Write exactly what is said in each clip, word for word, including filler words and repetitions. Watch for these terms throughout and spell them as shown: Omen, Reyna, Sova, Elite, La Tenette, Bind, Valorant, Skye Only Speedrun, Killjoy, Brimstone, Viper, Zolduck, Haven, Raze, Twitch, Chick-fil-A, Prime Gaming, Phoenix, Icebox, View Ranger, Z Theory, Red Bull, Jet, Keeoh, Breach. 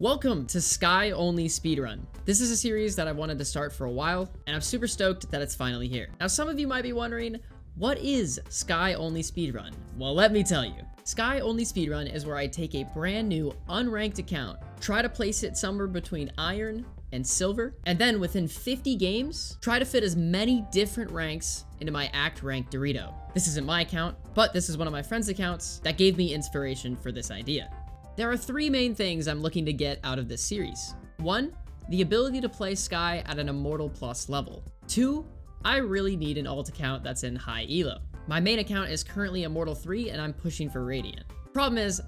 Welcome to Skye Only Speedrun. This is a series that I've wanted to start for a while, and I'm super stoked that it's finally here. Now, some of you might be wondering, what is Skye Only Speedrun? Well, let me tell you. Skye Only Speedrun is where I take a brand new, unranked account, try to place it somewhere between iron and silver, and then within fifty games, try to fit as many different ranks into my act rank Dorito. This isn't my account, but this is one of my friends' accounts that gave me inspiration for this idea. There are three main things I'm looking to get out of this series. One, the ability to play Skye at an Immortal Plus level. Two, I really need an alt account that's in high elo. My main account is currently Immortal three and I'm pushing for Radiant. Problem is,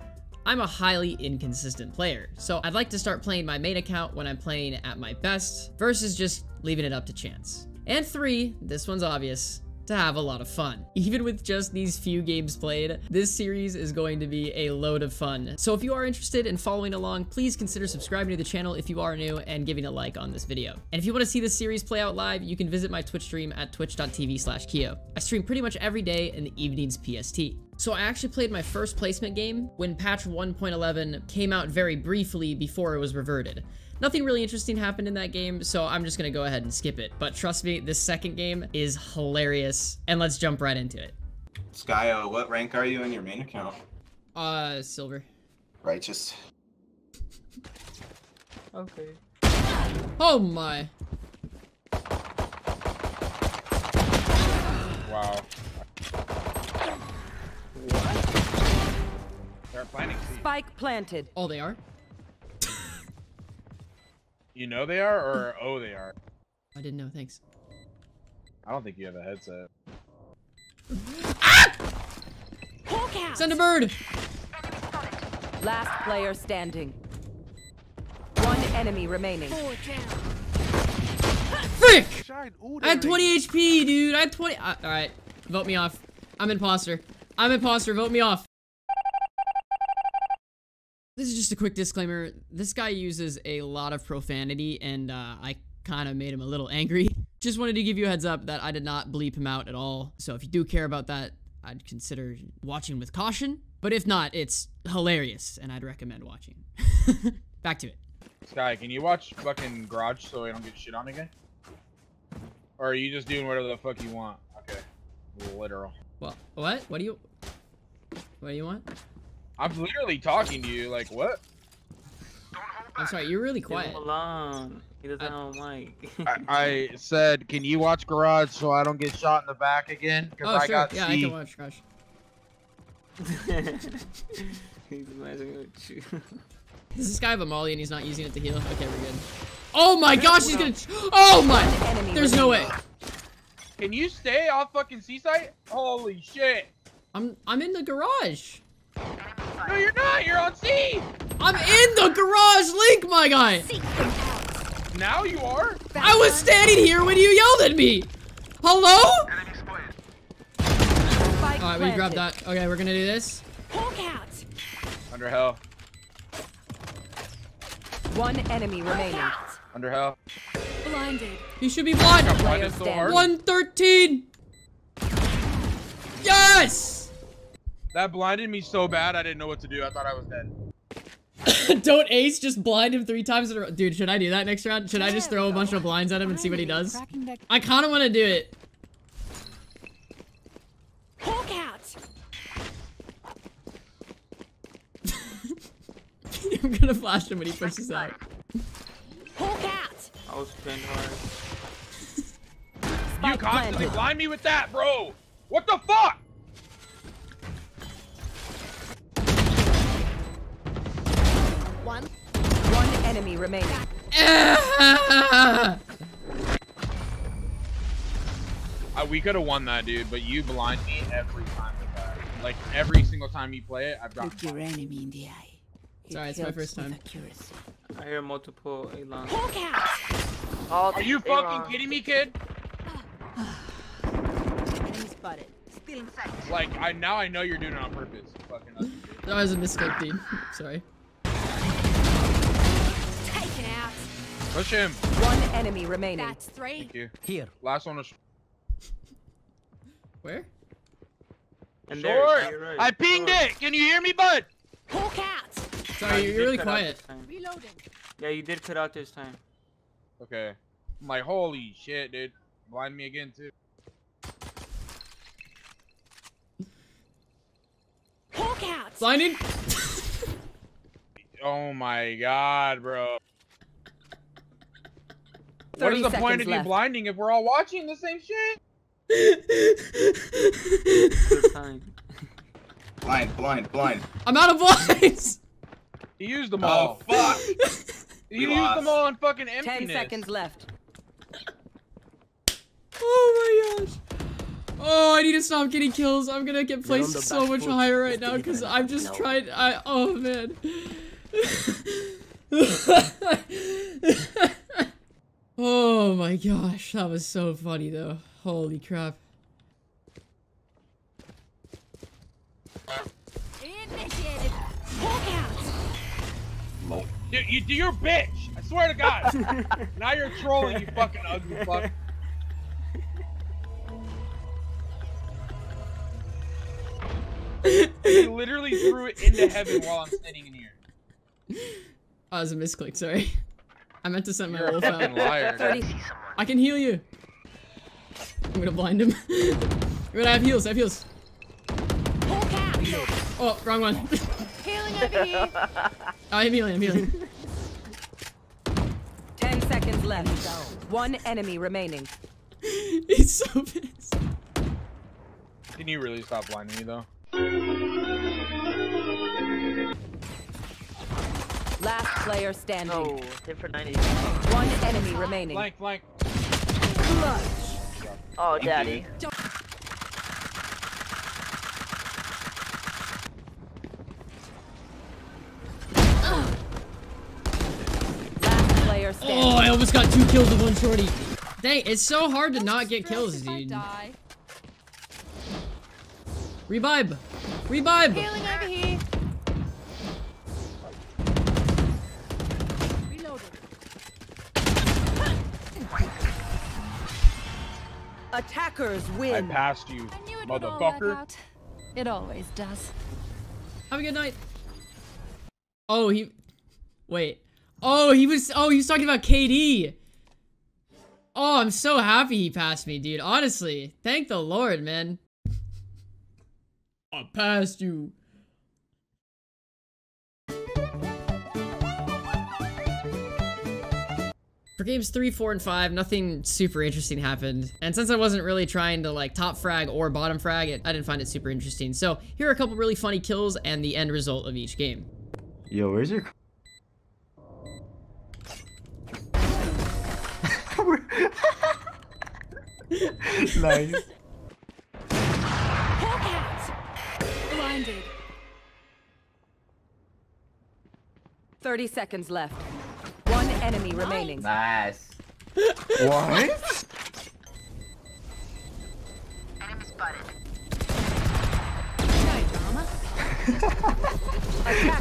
I'm a highly inconsistent player, so I'd like to start playing my main account when I'm playing at my best versus just leaving it up to chance. And three, this one's obvious, to have a lot of fun. Even with just these few games played, this series is going to be a load of fun. So if you are interested in following along, please consider subscribing to the channel if you are new and giving a like on this video. And if you want to see this series play out live, you can visit my Twitch stream at twitch dot t v slash Keeoh. I stream pretty much every day in the evenings P S T. So I actually played my first placement game when patch one point eleven came out very briefly before it was reverted. Nothing really interesting happened in that game, so I'm just gonna go ahead and skip it. But trust me, this second game is hilarious, and let's jump right into it. Skye, what rank are you in your main account? Uh, silver. Righteous. Okay. Oh my! Wow. What? They're planting. Spike planted. Oh, they are? You know they are, or oh they are? I didn't know, thanks. I don't think you have a headset. Ah! Send a bird! Last player standing. One enemy remaining. Frick! I had twenty H P, dude! I had twenty- uh, Alright, vote me off. I'm imposter. I'm imposter, vote me off. This is just a quick disclaimer. This guy uses a lot of profanity, and uh, I kind of made him a little angry. Just wanted to give you a heads up that I did not bleep him out at all. So if you do care about that, I'd consider watching with caution. But if not, it's hilarious, and I'd recommend watching. Back to it. Skye, can you watch fucking Garage so I don't get shit on again? Or are you just doing whatever the fuck you want? Okay. Literal. Well, what? What do you... What do you want? I'm literally talking to you, like, what? I'm sorry, you're really quiet. Alone. He doesn't have a mic. I, I said, can you watch Garage so I don't get shot in the back again? Because oh, I sure. got yeah, C. I can watch Garage. He's messing with you. Does this guy have a molly and he's not using it to heal? Okay, we're good. Oh my gosh, he's gonna... Oh my! There's no way. Can you stay off fucking Seaside? Holy shit. I'm, I'm in the garage. No, you're not! You're on C! I'm in the garage, Link, my guy! Now you are? I was standing here when you yelled at me! Hello? Alright, we grabbed that. Okay, we're gonna do this. Under hell. One enemy remaining. Under hell. Blinded. He should be blinded. blinded so one thirteen! Yes! That blinded me so bad, I didn't know what to do. I thought I was dead. Don't ace, just blind him three times in a row. Dude, should I do that next round? Should yeah, I just throw a bunch of blinds at him and see what he does? I kind of want to do it. Hulk out. I'm going to flash him when he pushes out. Hulk out. I was pinned hard. You constantly blind me with that, bro. What the fuck? One. One enemy remaining. Uh, we could have won that, dude, but you blind me every time with that. Like, every single time you play it, I've got your enemy in the eye. Sorry, it's my first time. Accuracy. I hear multiple Elon. Are you fucking Elon. kidding me, kid? Spotted. Still inside. Like, I now I know you're doing it on purpose. Fucking up. That was a mistake, dude. Sorry. Push him. One enemy remaining. That's three. Thank you. Here. Last one is. Where? And sure. There, right. I pinged sure. it. Can you hear me, bud? Hulk out. Sorry, no, you you're really quiet. Reloading. Yeah, you did cut out this time. Okay. I'm like, holy shit, dude. Blind me again, too. Hulk out. Blinded. Oh my god, bro. What is the point of you blinding if we're all watching the same shit? Blind, blind, blind. I'm out of blinds. You used them all. Oh, fuck. You we used lost. them all on fucking emptiness. Ten seconds left. Oh my gosh. Oh, I need to stop getting kills. I'm gonna get placed so much higher right now because I've just no. tried. I oh man. Oh my gosh, that was so funny though. Holy crap. Initiated. Walk out. Dude, you, you're a bitch. I swear to God. Now you're trolling, you fucking ugly fuck. He literally threw it into heaven while I'm standing in here. Oh, it was a misclick, sorry. I meant to send my wolf out. Liar, I can heal you. I'm gonna blind him. Right, I have heals, I have heals. Oh, wrong one. Healing over here. Oh, I'm healing, I'm healing. Ten seconds left. One enemy remaining. He's so pissed. Can you really stop blinding me though? Last player standing. Oh, hit for ninety. One enemy remaining. Blank, blank. Clutch. Oh, Thank daddy. You. Last player standing. Oh, I almost got two kills with one shorty. Dang, it's so hard to That's not get kills, dude. Revive! Revive! Healing over here. Reloaded. Attackers win. I passed you, I motherfucker. It, it always does. Have a good night. Oh, he. Wait. Oh, he was. Oh, he was talking about K D. Oh, I'm so happy he passed me, dude. Honestly, thank the Lord, man. I passed you. For games three, four, and five, nothing super interesting happened. And since I wasn't really trying to like top frag or bottom frag, it, I didn't find it super interesting. So here are a couple really funny kills and the end result of each game. Yo, where's your... Nice. thirty seconds left. One enemy remaining. Nice. What? Enemy spotted. Night, mama.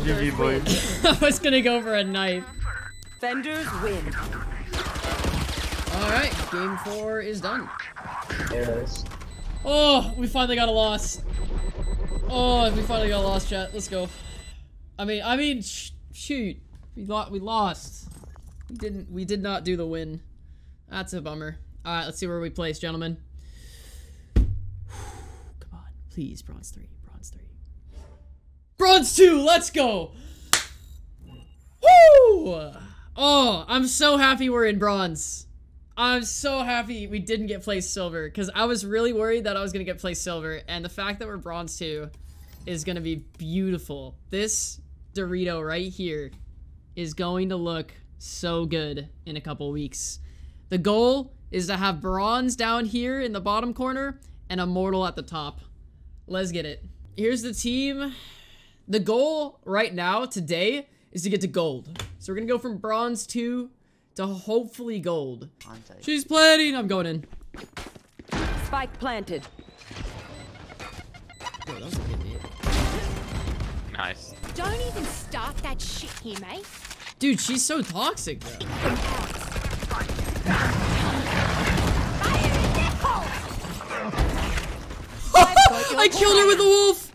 Jimmy boy. I was gonna go for a knife. Fenders win. Alright, game four is done. There it is. Oh, we finally got a loss. Oh, we finally got lost, chat. Let's go. I mean, I mean, sh shoot, we lost. We lost. We didn't. We did not do the win. That's a bummer. All right, let's see where we place, gentlemen. Come on, please, bronze three, bronze three, bronze two. Let's go. Woo! Oh, I'm so happy we're in bronze. I'm so happy we didn't get placed silver because I was really worried that I was gonna get placed silver, and the fact that we're bronze two is gonna be beautiful. This Dorito right here is going to look so good in a couple weeks. The goal is to have bronze down here in the bottom corner and immortal at the top. Let's get it. Here's the team. The goal right now today is to get to gold. So we're gonna go from bronze two to hopefully gold. She's planting. I'm going in. Spike planted. Boy, that was a good hit. Nice. Don't even start that shit here, mate. Dude, she's so toxic, though. I killed her with a wolf.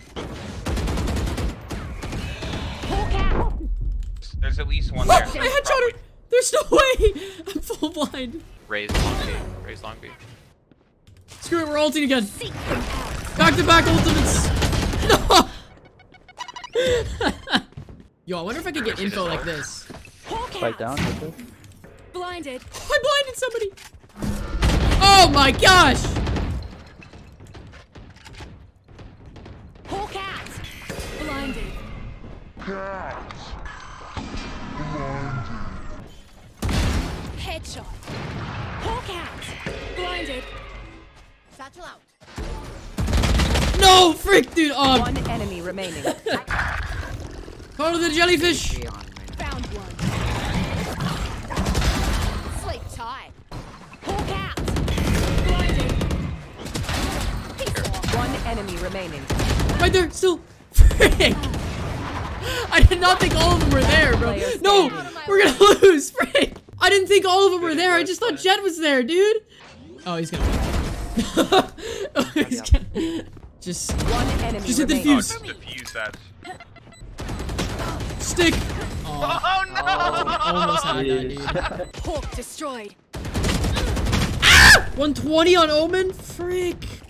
There's at least one there. I headshot her! There's no way! I'm full blind. Raze Long B. Raze Long B. Screw it, we're ulting again. Back to back ultimates. No! Yo, I wonder if I could get info like this. Right down. Blinded. I blinded somebody! Oh my gosh! Whole cat! Blinded. Cat! Blinded. Headshot. Whole cat! Blinded. Satchel out. No! Freak, dude! Oh. One enemy remaining. Follow the jellyfish! Found one. Sleep tight. Hawk out! Blinding. One enemy remaining. Right there, still. Frick! I did not think all of them were there, bro. No! We're gonna lose, frick! I didn't think all of them were there, I just thought Jet was there, dude! Oh, he's gonna win. Oh, he's gonna... Just... One enemy just hit the defuse. Stick! Oh, oh no! Oh, almost had that, dude. Hawk destroyed. Ah! one twenty on Omen? Freak.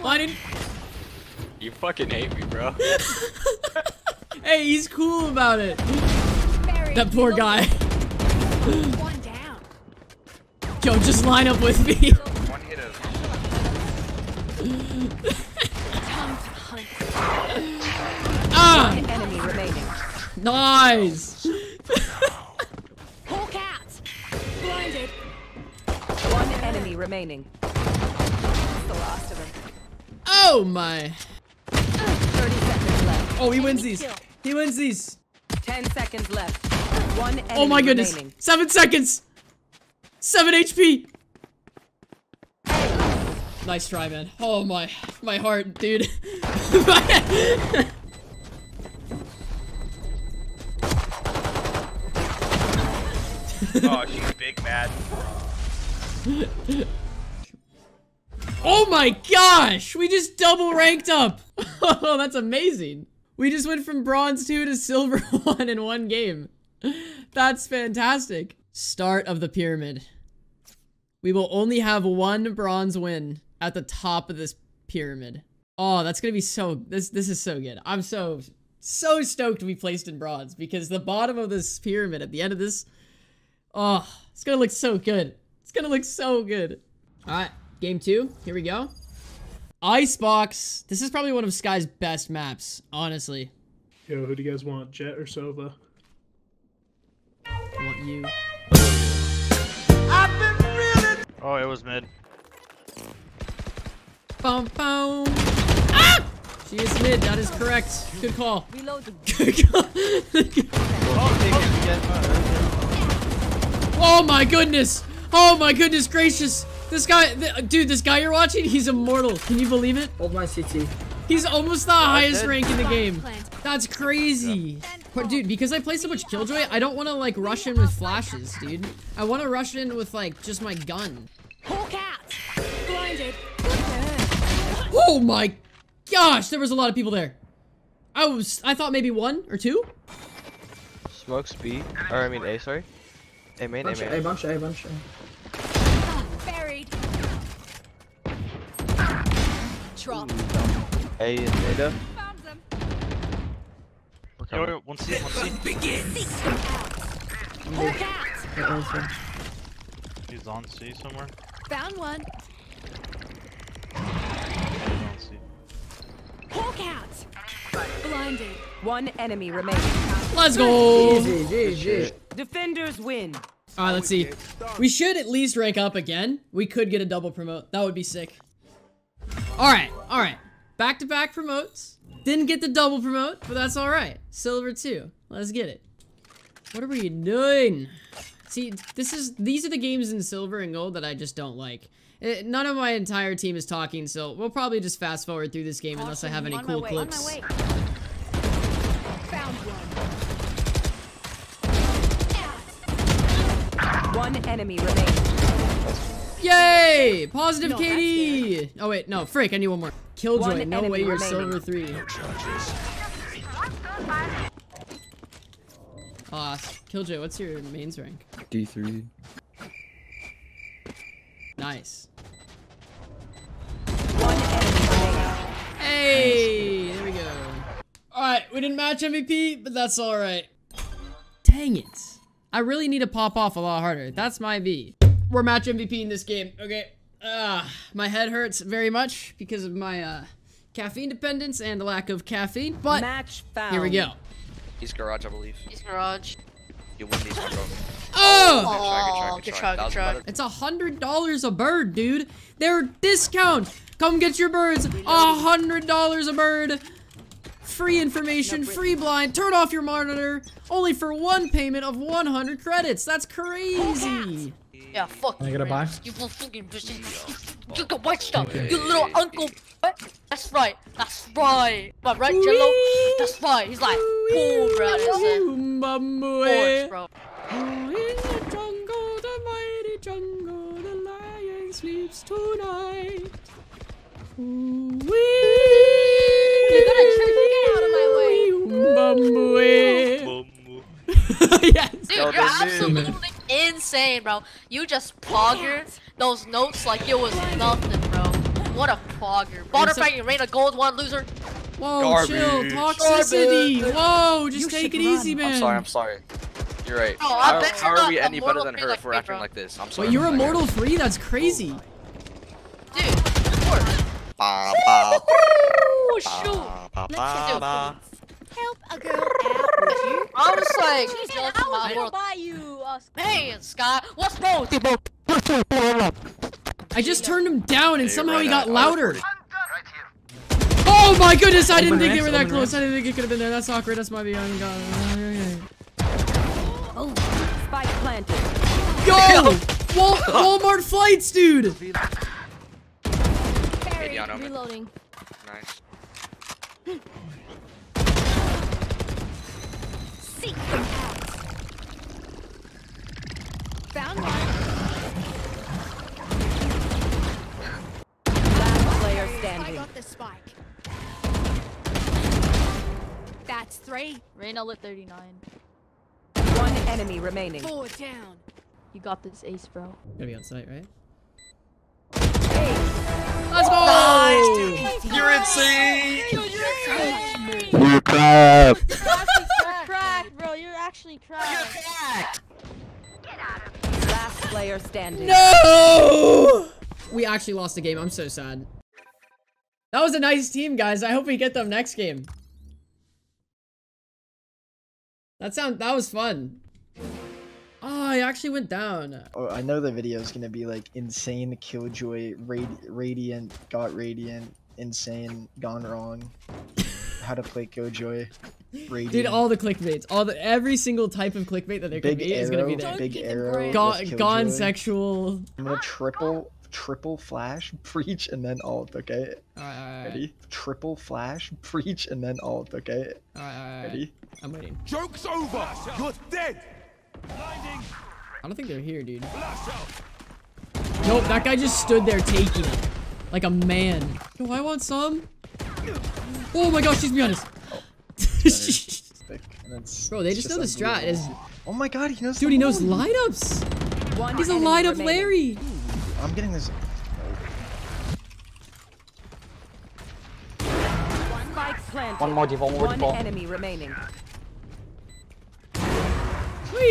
Blinded. You fucking hate me, bro. Hey, he's cool about it. Buried. That poor guy. One down. Yo, just line up with me. One hit of. Ah! One enemy remaining. Nice! Hawk out! Blinded. One enemy remaining. That's the last of them. Oh my! thirty seconds left. Oh, he wins these. He wins these. ten seconds left. One enemy. Oh my goodness. Remaining. Seven seconds. Seven H P. Nice try, man. Oh my, my heart, dude. Oh, she's big mad. Oh my gosh! We just double ranked up! Oh, that's amazing! We just went from bronze two to silver one in one game. That's fantastic. Start of the pyramid. We will only have one bronze win at the top of this pyramid. Oh, that's gonna be so... This, this is so good. I'm so, so stoked we placed in bronze because the bottom of this pyramid at the end of this... Oh, it's gonna look so good. It's gonna look so good. All right, game two. Here we go. Icebox. This is probably one of Sky's best maps, honestly. Yo, who do you guys want, Jet or Sova? I want you. I've been really... Oh, it was mid. Bum, bum. Ah! She is mid. That is correct. Good call. Good call. Oh my goodness! Oh my goodness gracious! This guy, th dude, this guy you're watching, he's immortal. Can you believe it? Hold my C T. He's almost the highest rank in the game. That's crazy. But dude, because I play so much Killjoy, I don't want to like rush in with flashes, dude. I want to rush in with like just my gun. Oh my gosh, there was a lot of people there. I was, I thought maybe one or two. Smokes B, or I mean A, sorry. A main, bunch, a main. A bunch, a bunch, a bunch. Ah, buried. Drop. A and Ada. Found them. Okay. One C, one C. Begin. He's on C somewhere. Found one. On C. Hawk out. Blinded. One enemy remaining. Let's go. Easy, easy, easy. Defenders win. All right, let's see. We should at least rank up again. We could get a double promote. That would be sick. All right, all right. Back-to-back promotes. Didn't get the double promote, but that's all right. Silver two. Let's get it. What are we doing? See, this is these are the games in silver and gold that I just don't like. It, none of my entire team is talking, so we'll probably just fast forward through this game unless I have any cool clips. Found one. One enemy remaining. Yay! Positive, no, Katie! Oh wait, no, frick, I need one more. Killjoy, one no way you're remaining. Silver three. No Aw, oh, Killjoy, what's your mains rank? D three. Nice. Hey, there we go. Alright, we didn't match M V P, but that's alright. Dang it. I really need to pop off a lot harder. That's my B. We're match M V P in this game, okay? Uh, my head hurts very much because of my uh, caffeine dependence and the lack of caffeine, but match found. Here we go. He's garage, I believe. He's garage. You win these for both. Oh! Good try, good try, good try. It's a hundred dollars a bird, dude. They're discount. Come get your birds. A hundred dollars a bird. Free information, free blind. Turn off your monitor. Only for one payment of one hundred credits. That's crazy. Yeah, fuck. I gotta buy. You little fucking bitch. You can white stuff. You little uncle. That's right. That's right. Am I right, Jello? That's right. He's like, oh, bro. That's it. bro. Oh, in the jungle, the mighty jungle, the lion sleeps tonight. Ooh-wee! You gotta check to get out of my way. Ooh-wee! Yes. Dude, you're absolutely insane, bro. You just pogger those notes like it was nothing, bro. What a pogger. Butterfly, you ran a gold one, loser. Whoa, Garbage. chill, toxicity. Garbage. Whoa, just you take it run. easy, man. I'm sorry, I'm sorry. You're right. Oh, how how are we any better than her like if we're acting bro. like this? I'm sorry. Wait, you're a mortal three? That's crazy. Dude, of course. Ba, ba, Ooh, shoot. Ba, ba, ba, ba. Help a girl out here. I was like, she said, I was gonna buy you. Hey, Scott, what's wrong with you, bro? I just turned him down and hey, somehow right he got louder. Right here. Oh my goodness, I didn't think they were that close. I didn't think it could have been there. That's awkward. That's my beyond God. Oh, spike planted. Yo! Wal Walmart flights, dude! Hey, reloading. Nice. Seek them out. Found one. Last player standing. I got the spike. That's three. Reyna lit thirty-nine. One enemy remaining. Four down. You got this, Ace, bro. Gonna be on site, right? Ace. Let's go! Nice, dude. You're insane! You're cracked. You're cracked, bro. You're actually cracked. You're cracked. Get out of here. Last player standing. No! We actually lost the game. I'm so sad. That was a nice team, guys. I hope we get them next game. That sound that was fun. Oh, I actually went down. Oh, I know the video is gonna be like insane Killjoy, rad radiant, got radiant, insane, gone wrong. How to play Killjoy, radiant. Dude, all the clickbaits, all the every single type of clickbait that there could be is gonna be there. Big arrow, gone, gone sexual. I'm gonna triple, triple flash, breach, and then ult. Okay. All right, all right, ready? Right. Triple flash, breach, and then ult. Okay. All right, all right, ready? Right. I'm waiting. Joke's over! You're dead! Blinding. I don't think they're here, dude. Nope, that guy just stood there taking it. Like a man. Yo, I want some. Oh my gosh, she's behind us. Oh, bro, they just, just know the strat. Is... Oh my god, he knows. Dude, he knows light ups. One He's a light up remaining. Larry. Ooh, I'm getting this. Planted. One more div, one more div. One enemy remaining. I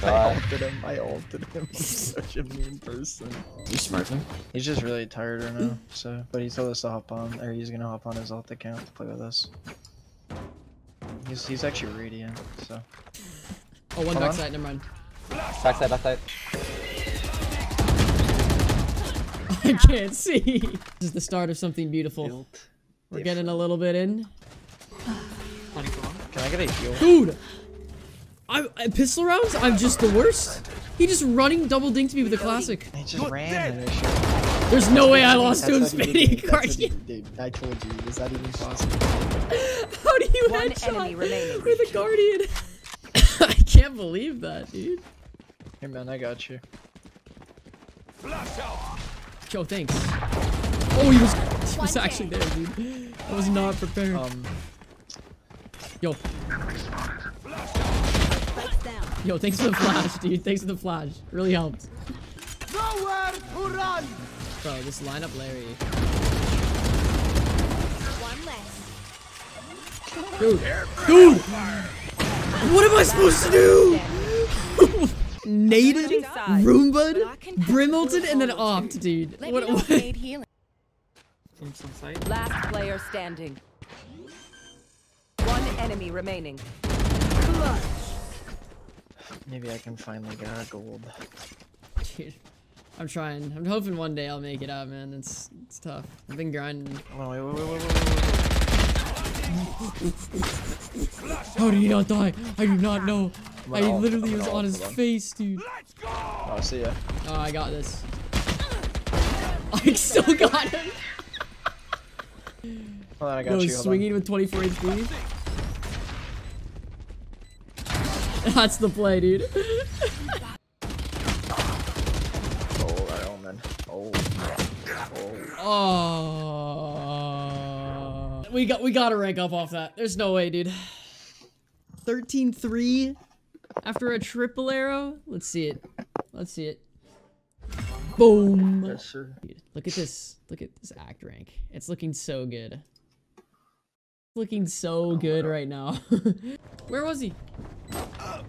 ulted him, I ulted him. I'm such a mean person. You smart him? He's just really tired right now, so. But he told us to hop on, or he's gonna hop on his ult account to play with us. He's, he's actually radiant, so. Oh, one backside, never mind. Backside, backside. I can't see. This is the start of something beautiful. Built. We're getting a little bit in. Can I get a heal? Dude! I, I pistol rounds? I'm just the worst. He just running double dinked me with a classic. He just You're ran. There's no way I lost to him spinning. Dude, I told you. Is that even possible? How do you headshot with a guardian? I can't believe that, dude. Here, man, I got you. Yo, thanks. Oh, he was... He was actually there, dude. I was not prepared. Um, Yo. Yo, thanks for the flash, dude. Thanks for the flash. Really helped. Nowhere to run. Bro, just line up Larry. One less. Dude. Dude. What am I supposed to do? Naden, Roombud, Brimilton, and then Opt, dude. What? What? Last player standing. One enemy remaining. Clutch. Maybe I can finally get our gold. Dude, I'm trying. I'm hoping one day I'll make it out, man. It's it's tough. I've been grinding. Oh, wait, wait, wait, wait, wait, wait. How did he not die? I do not know. I literally was on his face, dude. Oh, see ya. Oh, I got this. I still got him. Hold on, I got no, you. Swinging with twenty-four H P. That's the play, dude. Oh, that Omen. Oh. Oh. We got we gotta rank up off that. There's no way, dude. thirteen three after a triple arrow. Let's see it. Let's see it. Boom. Yes, sir. Dude, look at this. Look at this act rank. It's looking so good. Looking so oh, good wow. right now. Where was he? Oh.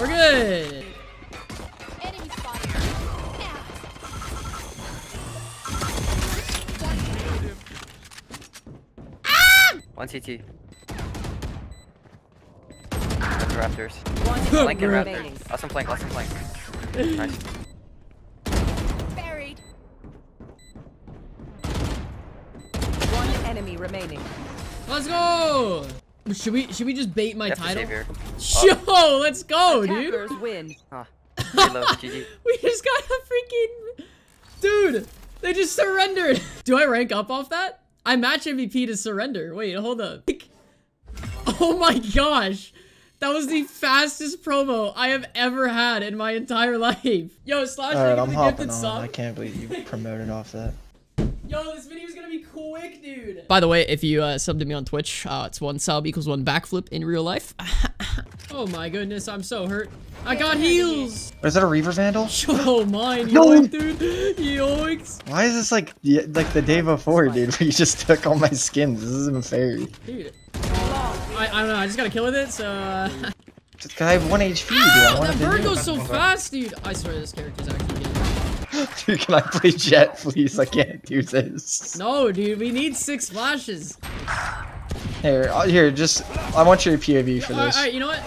We're good. Enemy spotted. Yeah. Ah! One C T. Raptors. Flank and Raptors. Awesome flank. Awesome flank. Nice. Buried. One enemy remaining. Let's go. Should we should we just bait my title? Yo, oh. Let's go, attackers dude. Win. Huh. We just got a freaking dude. They just surrendered. Do I rank up off that? I match M V P to surrender. Wait, hold up. Oh my gosh. That was the fastest promo I have ever had in my entire life. Yo, Slash, right, I'm hopping on. Sub. I can't believe you promoted off that. Yo, this video is gonna be quick, dude. By the way, if you uh, subbed to me on Twitch, uh, it's one sub equals one backflip in real life. Oh my goodness, I'm so hurt. I got heals. Is that a Reaver Vandal? Oh mine, no, yoink, dude. Yoinks. Why is this like like the day before, dude? Where you just took all my skins. This isn't fair, dude. I, I don't know, I just got a kill with it, so... Uh... Just I have one H P, dude. Ow, I that bird goes so fast, dude! I swear this character's actually getting... Dude, can I play Jet, please? I can't do this. No, dude, we need six flashes. Here, here, just... I want your P O V for this. Alright, all right, you know what?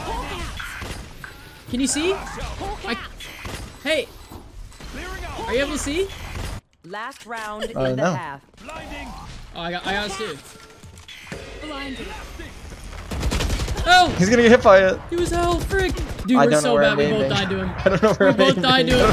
Can you see? I... Hey! Are you able to see? Last round in uh, the no. half. Oh, I got, I got us too. Blinded. Oh! He's gonna get hit by it. He was hell, frick. Dude, we're so bad. We both died to him. I don't know where we both died to him.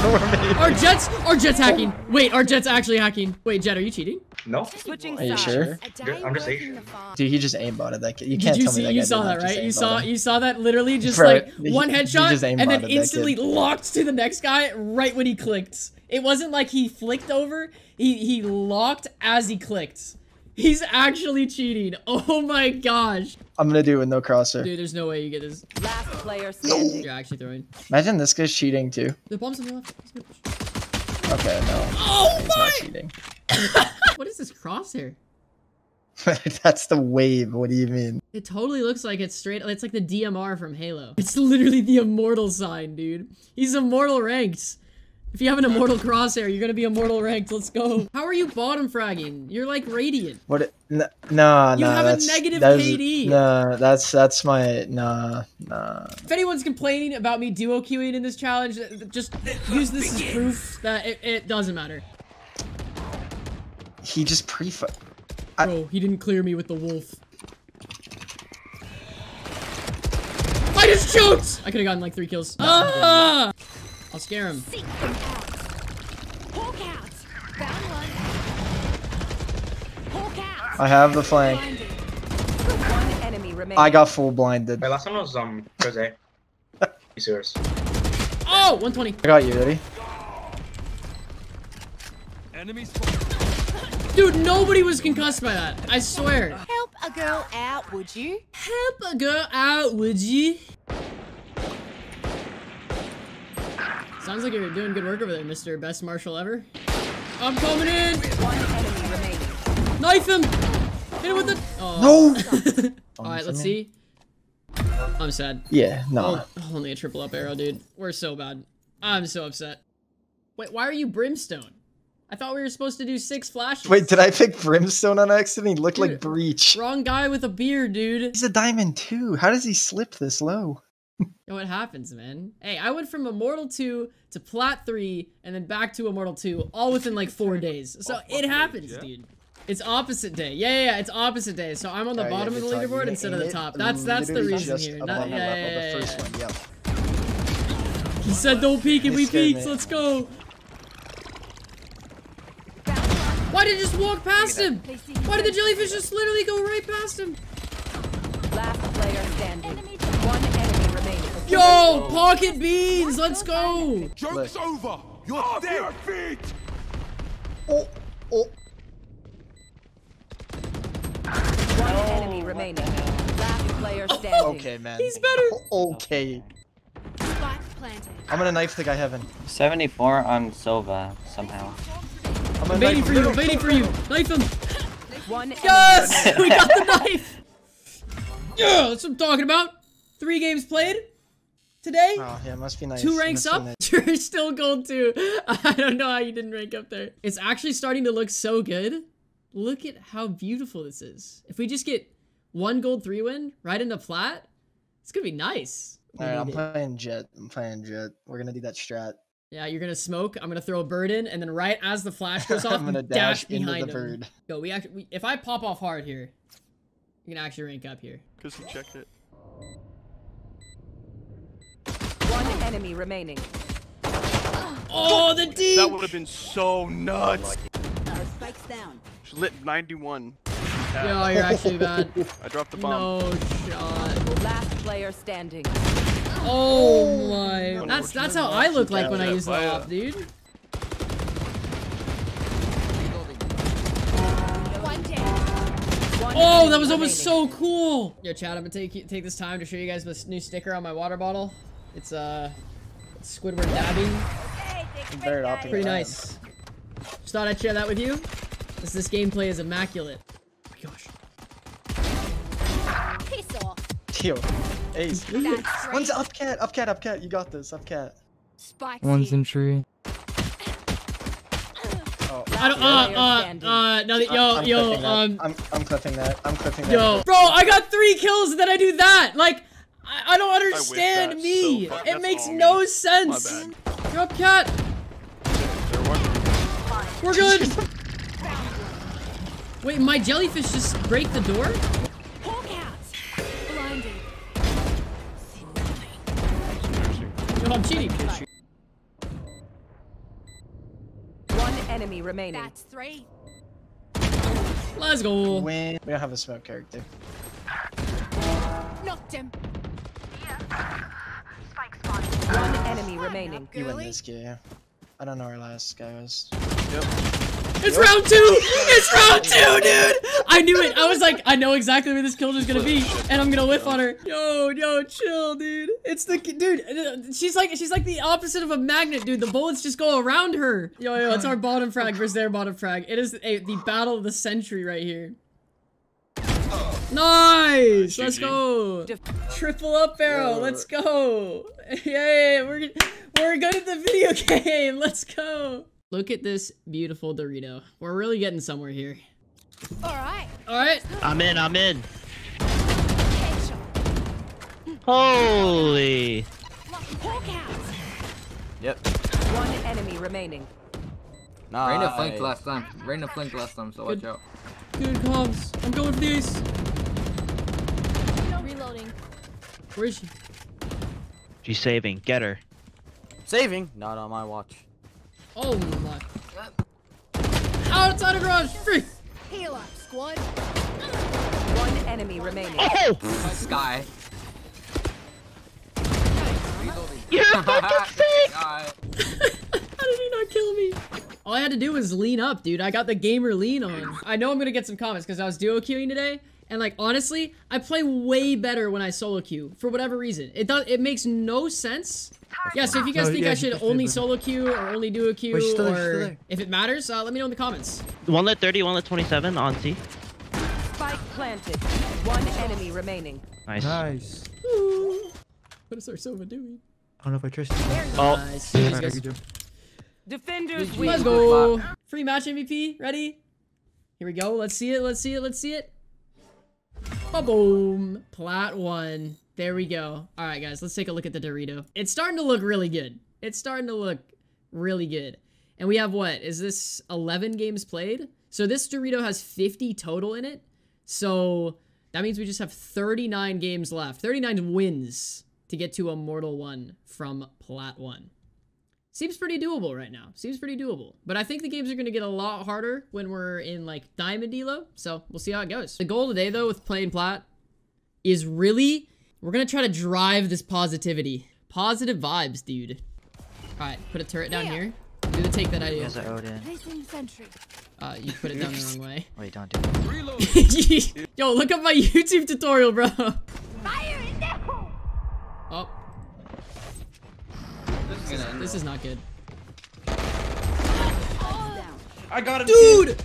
Our Jet's, our Jet's hacking. Wait, our Jet's actually hacking. Wait, Jet, are you cheating? No. Switching are you sure? I'm just Asian. Dude, he just aimbotted that kid. You can't tell me that guy didn't. You saw that, right? You saw, you saw that literally just like one headshot and then instantly locked to the next guy right when he clicked. It wasn't like he flicked over. He he locked as he clicked. He's actually cheating. Oh my gosh. I'm gonna do it with no crosser. Dude, there's no way you get this. Last player standing. You're actually throwing. Imagine this guy's cheating too. The bomb's on the left. Okay, no. Oh He's my! Not cheating. What is this crosshair? That's the wave. What do you mean? It totally looks like it's straight. It's like the D M R from Halo. It's literally the immortal sign, dude. He's immortal ranked. If you have an immortal crosshair, you're gonna be immortal ranked. Let's go. How are you bottom fragging? You're like radiant. What? It, no, no. You no, have that's, a negative that's, K D. No, that's that's my nah nah. If anyone's complaining about me duo queuing in this challenge, just use this as proof that it, it doesn't matter. He just pre. I Bro, he didn't clear me with the wolf. I just choked. I could have gotten like three kills. No, ah! I'll scare him. I have the flank. I got full blinded. My last one was um Jose. He's yours. Oh, one twenty. I got you, ready? Dude, nobody was concussed by that. I swear. Help a girl out, would you? Help a girl out, would you? Sounds like you're doing good work over there, Mister Best Marshal Ever. I'm coming in! One enemy remaining. Knife him! Hit him with the- oh. No! Alright, let's see. I'm sad. Yeah, no. Nah. Oh, only a triple up arrow, dude. We're so bad. I'm so upset. Wait, why are you Brimstone? I thought we were supposed to do six flashes. Wait, did I pick Brimstone on accident? He looked dude, like Breach. Wrong guy with a beard, dude. He's a diamond too. How does he slip this low? You know what happens, man. Hey, I went from Immortal two to Plat three and then back to Immortal two all within like four days. So it happens, yeah. dude. It's opposite day. Yeah, yeah, yeah, it's opposite day. So I'm on the oh, bottom yeah, of the leaderboard instead of the top. That's that's the reason here. Not, yeah, yeah, yeah, yeah, the first one, yeah. He said don't peek and we peeked. Me. Let's go. Why did I just walk past him? Why did the jellyfish just literally go right past him? Last player standing. One enemy remaining. Yo, pocket beans. Let's go. Joke's over. You're off your feet. Oh, oh. One oh, enemy remaining. Last player standing. Okay, man. He's better. Okay. I'm gonna knife the guy Heaven. seventy-four on Sova somehow. I'm, I'm waiting for you. I'm waiting for you. Knife him. One yes, enemy. We got the knife. Yeah, that's what I'm talking about. Three games played today. Oh yeah, must be nice. Two ranks up. Nice. You're still gold two. I don't know how you didn't rank up there. It's actually starting to look so good. Look at how beautiful this is. If we just get one gold three win right into plat, it's gonna be nice. Alright, I'm playing Jet. I'm playing Jet. We're gonna do that strat. Yeah, you're gonna smoke. I'm gonna throw a bird in, and then right as the flash goes off, I'm gonna dash, dash behind into the him. bird. Yo, we actually, we, if I pop off hard here, you can actually rank up here. Cause he checked it. One enemy remaining. Oh, the D! That would have been so nuts. Our spikes down. Lit ninety-one. Yeah. Yo, you're actually bad. I dropped the bomb. No shot. Last player standing. Oh my. That's that's how I look like when I use the op, dude. Oh, that was almost so cool. Yo, chat, I'm gonna take take this time to show you guys this new sticker on my water bottle. It's uh, it's Squidward dabbing. Pretty nice. Just thought I'd share that with you. This gameplay is immaculate. Oh my gosh. Yo, ace. Right. One's up cat, up cat, up cat. You got this, up cat. Spicy. One's in tree. Oh. I don't, uh, uh, uh, no, yo, I'm, I'm yo, clipping um. I'm, I'm clipping that, I'm clipping that. Yo, bro, I got three kills and then I do that. Like, I, I don't understand I me. So it That's makes no me. sense. You're up cat. We're good. Wait, my jellyfish just break the door? No, I'm cheating. One enemy remaining. That's three. Let's go. Win. We don't have a smoke character. Knocked him. Yeah. Spike spotted. One enemy remaining. You win this game. I don't know where last guy was. Yep. It's round two! It's round two, dude! I knew it. I was like, I know exactly where this Killjoy's gonna be, and I'm gonna whiff on her. Yo, yo, chill, dude. It's the dude. She's like, she's like the opposite of a magnet, dude. The bullets just go around her. Yo, yo, it's our bottom frag versus their bottom frag. It is a, the battle of the century right here. Nice! Let's go. Triple up arrow. Let's go. Yay! We're we're good at the video game. Let's go. Look at this beautiful Dorito. We're really getting somewhere here. All right. All right. I'm in. I'm in. Holy. Yep. One enemy remaining. Nah. Nice. Reyna flanked last time. Reyna flanked last time, so good. Watch out. Dude, comms. I'm going for these. Reloading. Where is she? She's saving. Get her. Saving? Not on my watch. Oh my! Outside of garage, free. Heal up, squad. One enemy remaining. Oh! Skye. You're fucking sick. How did he not kill me? All I had to do was lean up, dude. I got the gamer lean on. I know I'm gonna get some comments because I was duo queuing today, And like, honestly, I play way better when I solo queue for whatever reason. It does. It makes no sense. Yeah. So if you guys no, think yeah, I should only solo queue or only do a queue, Wait, or if it matters, uh, let me know in the comments. One lit thirty, one lit twenty-seven on C. Spike planted. One enemy remaining. Nice. Nice. Ooh. What is our Sova doing? I don't know if I trust you. Oh. Nice. Guys. Defenders. Let's go. Free match M V P. Ready? Here we go. Let's see it. Let's see it. Let's see it. Ba-boom. Plat one. There we go. All right, guys, let's take a look at the Dorito. It's starting to look really good. It's starting to look really good. And we have what? Is this eleven games played? So this Dorito has fifty total in it. So that means we just have thirty-nine games left. thirty-nine wins to get to Immortal one from Plat one. Seems pretty doable right now. Seems pretty doable. But I think the games are going to get a lot harder when we're in, like, Diamond Elo. So, we'll see how it goes. The goal today, though, with playing Plat is really... We're going to try to drive this positivity. Positive vibes, dude. Alright, put a turret down here. Do the take that I do. Uh, you put it down the wrong way. Wait, don't do it. Yo, look up my YouTube tutorial, bro. Fire in there. Oh. This is, this is not good. I got him. Dude! Too.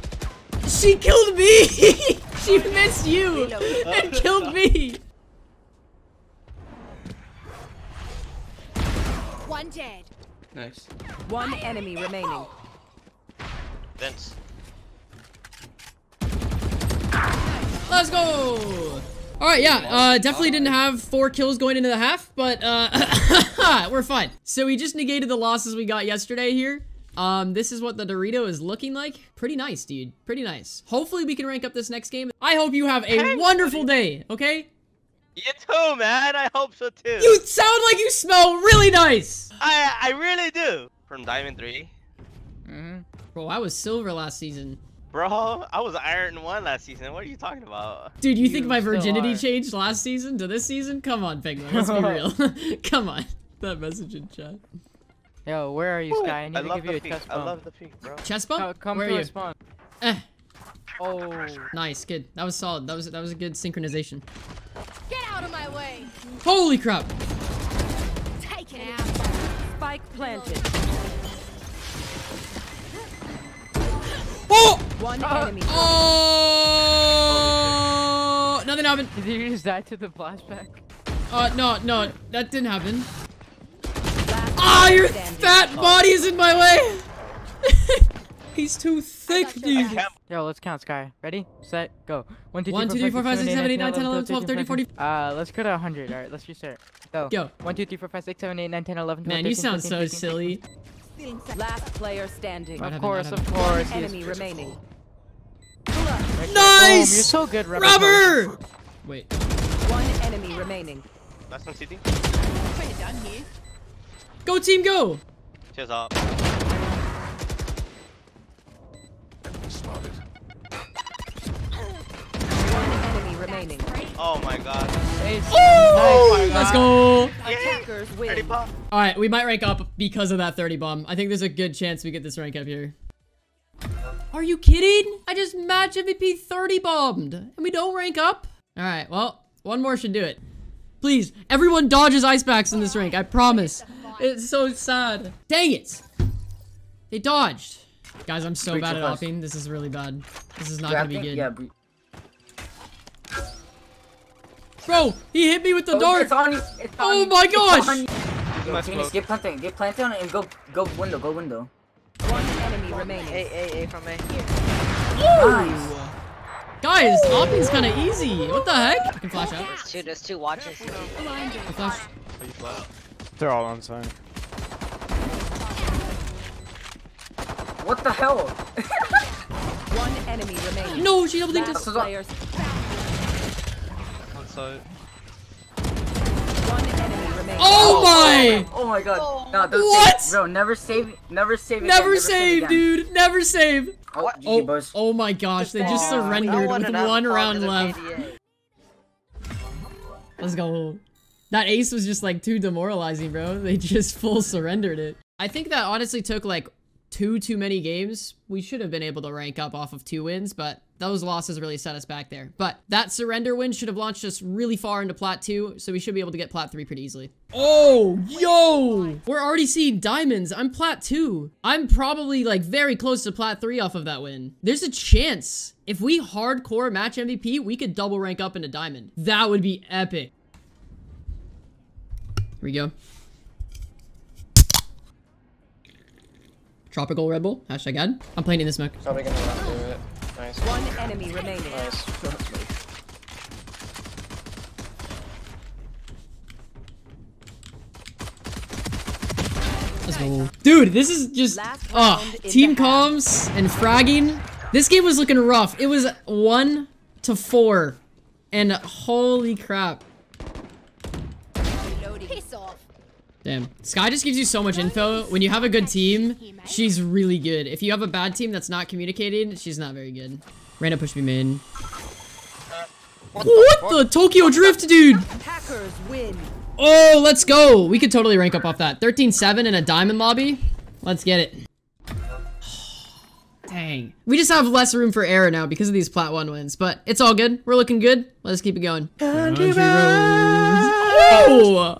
She killed me! She missed you! And killed me! One dead. Nice. One enemy remaining. Vince. Let's go! Alright, yeah, uh, definitely didn't have four kills going into the half, but uh, we're fine. So we just negated the losses we got yesterday here. Um, this is what the Dorito is looking like. Pretty nice, dude. Pretty nice. Hopefully we can rank up this next game. I hope you have a wonderful day, okay? You too, man. I hope so, too. You sound like you smell really nice. I I really do. From Diamond three. Mm-hmm. Bro, I was silver last season. Bro, I was Iron one last season. What are you talking about? Dude, you, you think my virginity changed last season to this season? Come on, Penguin. Let's be real. Come on. That message in chat. Yo, where are you, Ooh, Skye? I need I to give you a chest bump. I love the peak, bro. Chest bump? Oh, come where are you? Spawn. Eh. Oh. Nice, good. That was solid. That was that was a good synchronization. Get out of my way. Holy crap. Take it out. Spike planted. Oh! One uh, enemy. Oh! Nothing happened. Did you just die to the flashback? Uh, no, no, that didn't happen. Ah, oh, your fat body is in my way. He's too thick, dude. Yo, let's count, Skye. Ready, set, go. one, two, three, four, five, six, seven, eight, nine, ten, eleven, twelve, thirty, forty. Uh, let's go to one hundred. All right, let's restart. Go. Go. one, two, three, four, five, six, seven, eight, nine, ten, eleven, twelve, Man, you sound so silly. Last player standing. Of course, of course. Enemy remaining. Nice! You're so good, Rubber! Wait. One enemy remaining. Last one C T. Go team, go! Cheers up. One enemy remaining. Oh my god. Oh! Let's go! Attackers win. Alright, we might rank up because of that thirty bomb. I think there's a good chance we get this rank up here. Are you kidding? I just match M V P thirty bombed and we don't rank up? Alright, well, one more should do it. Please, everyone dodges Icebox in this rank, I promise. It's so sad. Dang it! They dodged. Guys, I'm so Breach bad at hopping. This is really bad. This is not yeah, gonna be good. Yeah, Bro, he hit me with the oh, dart! It's on you. It's on oh my gosh! Yo, Phoenix, get planted, get planted on it and go, go window, go window. One enemy remaining. A, A, A from A. Nice. Guys, hopping's kind of easy. What the heck? I can flash out. There's two, there's two watches. I flash. They're all on site. What the hell? One enemy remaining. No, she double dinked us. One enemy remaining. Oh my! Oh my god. No, don't what? Save. Bro, never save. Never save. Never again. save, never save dude. Never save. Oh, oh, oh my gosh. They just surrendered with one round left. Let's go. That ace was just like too demoralizing, bro. They just full surrendered it. I think that honestly took like too, too many games. We should have been able to rank up off of two wins, but those losses really set us back there. But that surrender win should have launched us really far into Plat two, so we should be able to get Plat three pretty easily. Oh, yo! We're already seeing diamonds. I'm Plat two. I'm probably, like, very close to Plat three off of that win. There's a chance. If we hardcore match M V P, we could double rank up into diamond. That would be epic. Here we go. Tropical Red Bull. Hashtag ad. I'm playing in the smoke. Probably gonna not do it. Nice. One enemy remaining. Nice. Let's go. Dude, this is just uh, team comms and fragging. This game was looking rough. It was one to four. And holy crap. Damn. Skye just gives you so much info. When you have a good team, she's really good. If you have a bad team that's not communicating, she's not very good. Reyna pushed me main. Uh, what what the, the Tokyo Drift, dude? Packers win. Oh, let's go. We could totally rank up off that. thirteen seven in a diamond lobby. Let's get it. Dang. We just have less room for error now because of these Plat one wins, but it's all good. We're looking good. Let's keep it going. Country oh!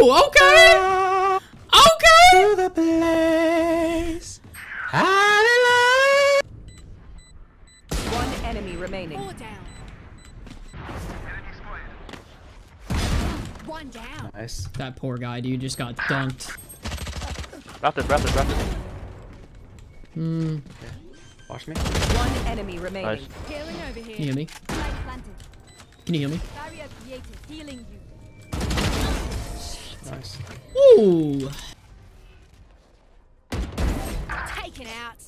Oh, okay! Okay! To the place. One enemy remaining. Four down. One down. Nice. That poor guy, dude, just got dunked. Rapid, rapid, rapid. Hmm. Okay. Watch me. One enemy remaining. Nice. Over here. Can you hear me? Can you hear me? Barrier created, healing you. Nice. Ooh. Taken out.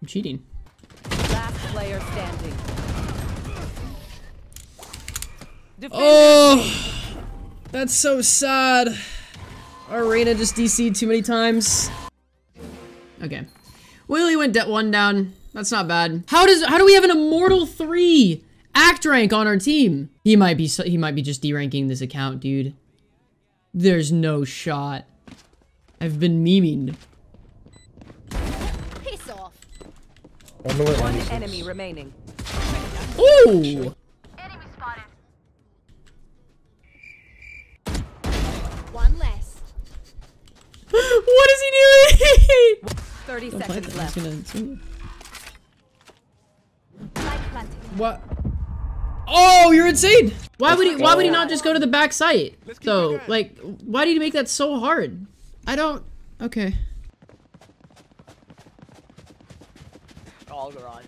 I'm cheating. Last player standing. Oh, that's so sad. Reyna just D C'd too many times. Okay, Willie went one down. That's not bad. How does how do we have an Immortal three act rank on our team? He might be he might be just deranking this account, dude. There's no shot. I've been memeing. Piss off. One enemy remaining. Ooh! Enemy spotted. One less. What is he doing? Thirty Don't seconds left. Gonna... What? Oh, you're insane! Why would he? Why would he not just go to the back site? So, like, why did he make that so hard? I don't. Okay. All gone.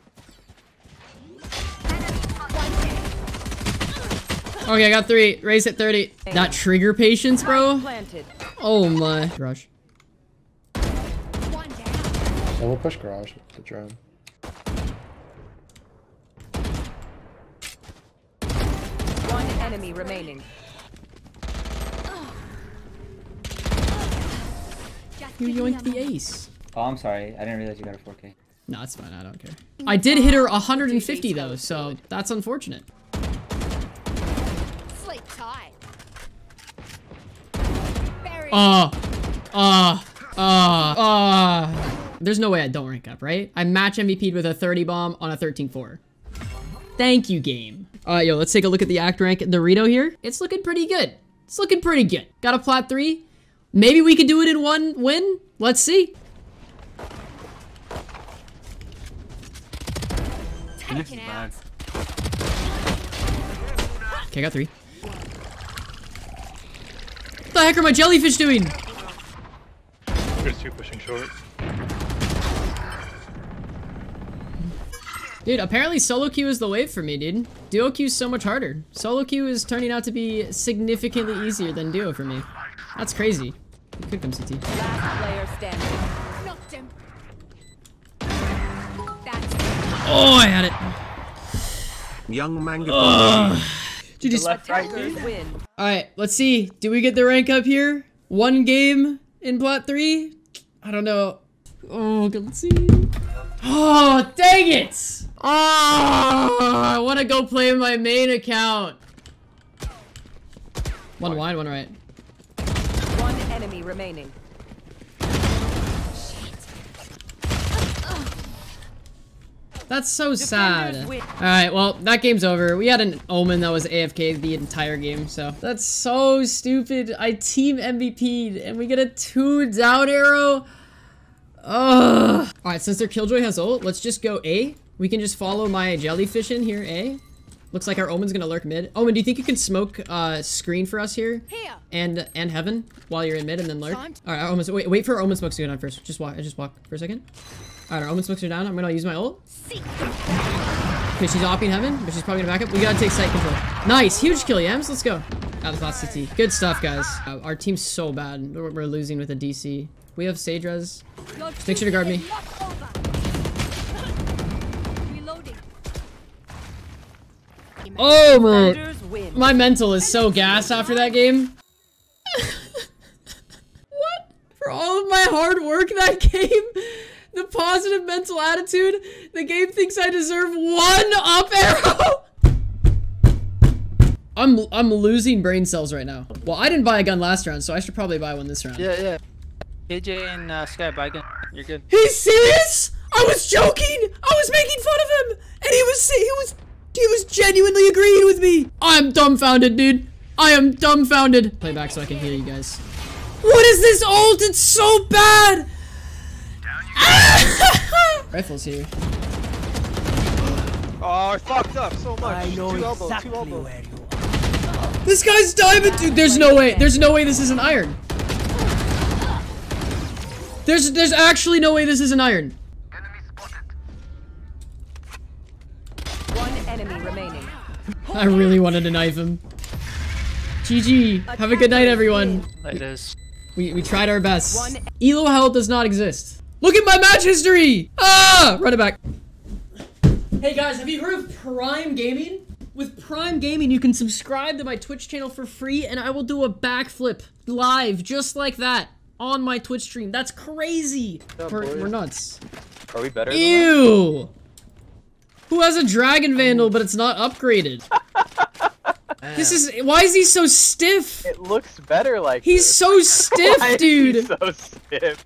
Okay, I got three. Raze at thirty. That trigger patience, bro. Oh my. Garage. Yeah, we'll push garage with the drone. Enemy remaining. You yoinked the ace. Oh, I'm sorry. I didn't realize you got a four K. No, it's fine. I don't care. I did hit her one hundred fifty though, so that's unfortunate. Sleep tight. Uh, uh, uh, uh. There's no way I don't rank up, right? I match M V P'd with a thirty bomb on a thirteen four. Thank you, game. All right, yo, let's take a look at the act rank Dorito here. It's looking pretty good. It's looking pretty good. Got a plat three. Maybe we could do it in one win. Let's see. Take it out. Okay, I got three. What the heck are my jellyfish doing? There's two pushing short. Dude, apparently solo queue is the wave for me, dude. Duo queue is so much harder. Solo queue is turning out to be significantly easier than duo for me. That's crazy. You could come C T. Last player standing. Knocked him. That's oh, I had it. Young man. Dude, he's win. All right, let's see. Do we get the rank up here? One game in plot three? I don't know. Oh, let's see. Oh, dang it! Oh, I want to go play my main account. One wide, one right. One enemy remaining. Shit. That's so sad. Alright, well, that game's over. We had an Omen that was A F K the entire game, so. That's so stupid. I team M V P'd, and we get a two down arrow. Ugh. Alright, since their Killjoy has ult, let's just go A. We can just follow my jellyfish in here, A. Looks like our Omen's gonna lurk mid. Omen, do you think you can smoke uh, screen for us here? here? And and Heaven while you're in mid and then lurk? Alright, our Omen's- wait, wait for our Omen smokes to go down first. Just walk, just walk for a second. Alright, our Omen smokes are down. I'm gonna use my ult. Okay, she's opping Heaven, but she's probably gonna back up. We gotta take site control. Nice! Huge kill, Yams! Let's go! Out of the last C T. Good stuff, guys. Uh, our team's so bad. We're losing with a D C. We have Sage Res. Just make sure to guard me. Oh my! My mental is so gassed after that game. What? For all of my hard work that game, the positive mental attitude, the game thinks I deserve one up arrow. I'm I'm losing brain cells right now. Well, I didn't buy a gun last round, so I should probably buy one this round. Yeah, yeah. K J and uh, Skye, buy a gun. You're good. He's serious? I was joking. I was making fun of him, and he was he was. He was genuinely agreeing with me. I'm dumbfounded, dude. I am dumbfounded. Play back so I can hear you guys. What is this ult? It's so bad. Rifle's here. Oh, I fucked up so much. I know two elbows, exactly two elbows. Where you are. This guy's diamond, dude. There's no way. There's no way this is an iron. There's, there's actually no way this is an iron. Enemy remaining. I really wanted to knife him. G G. Have a good night, everyone. We we tried our best. Elo hell does not exist. Look at my match history! Ah! Run it back. Hey guys, have you heard of Prime Gaming? With Prime Gaming, you can subscribe to my Twitch channel for free, and I will do a backflip live, just like that, on my Twitch stream. That's crazy. Up, we're, we're nuts. Are we better? Ew. Who has a Dragon Vandal, but it's not upgraded? This is- why is he so stiff? It looks better like He's this. so stiff, why dude! He's so stiff.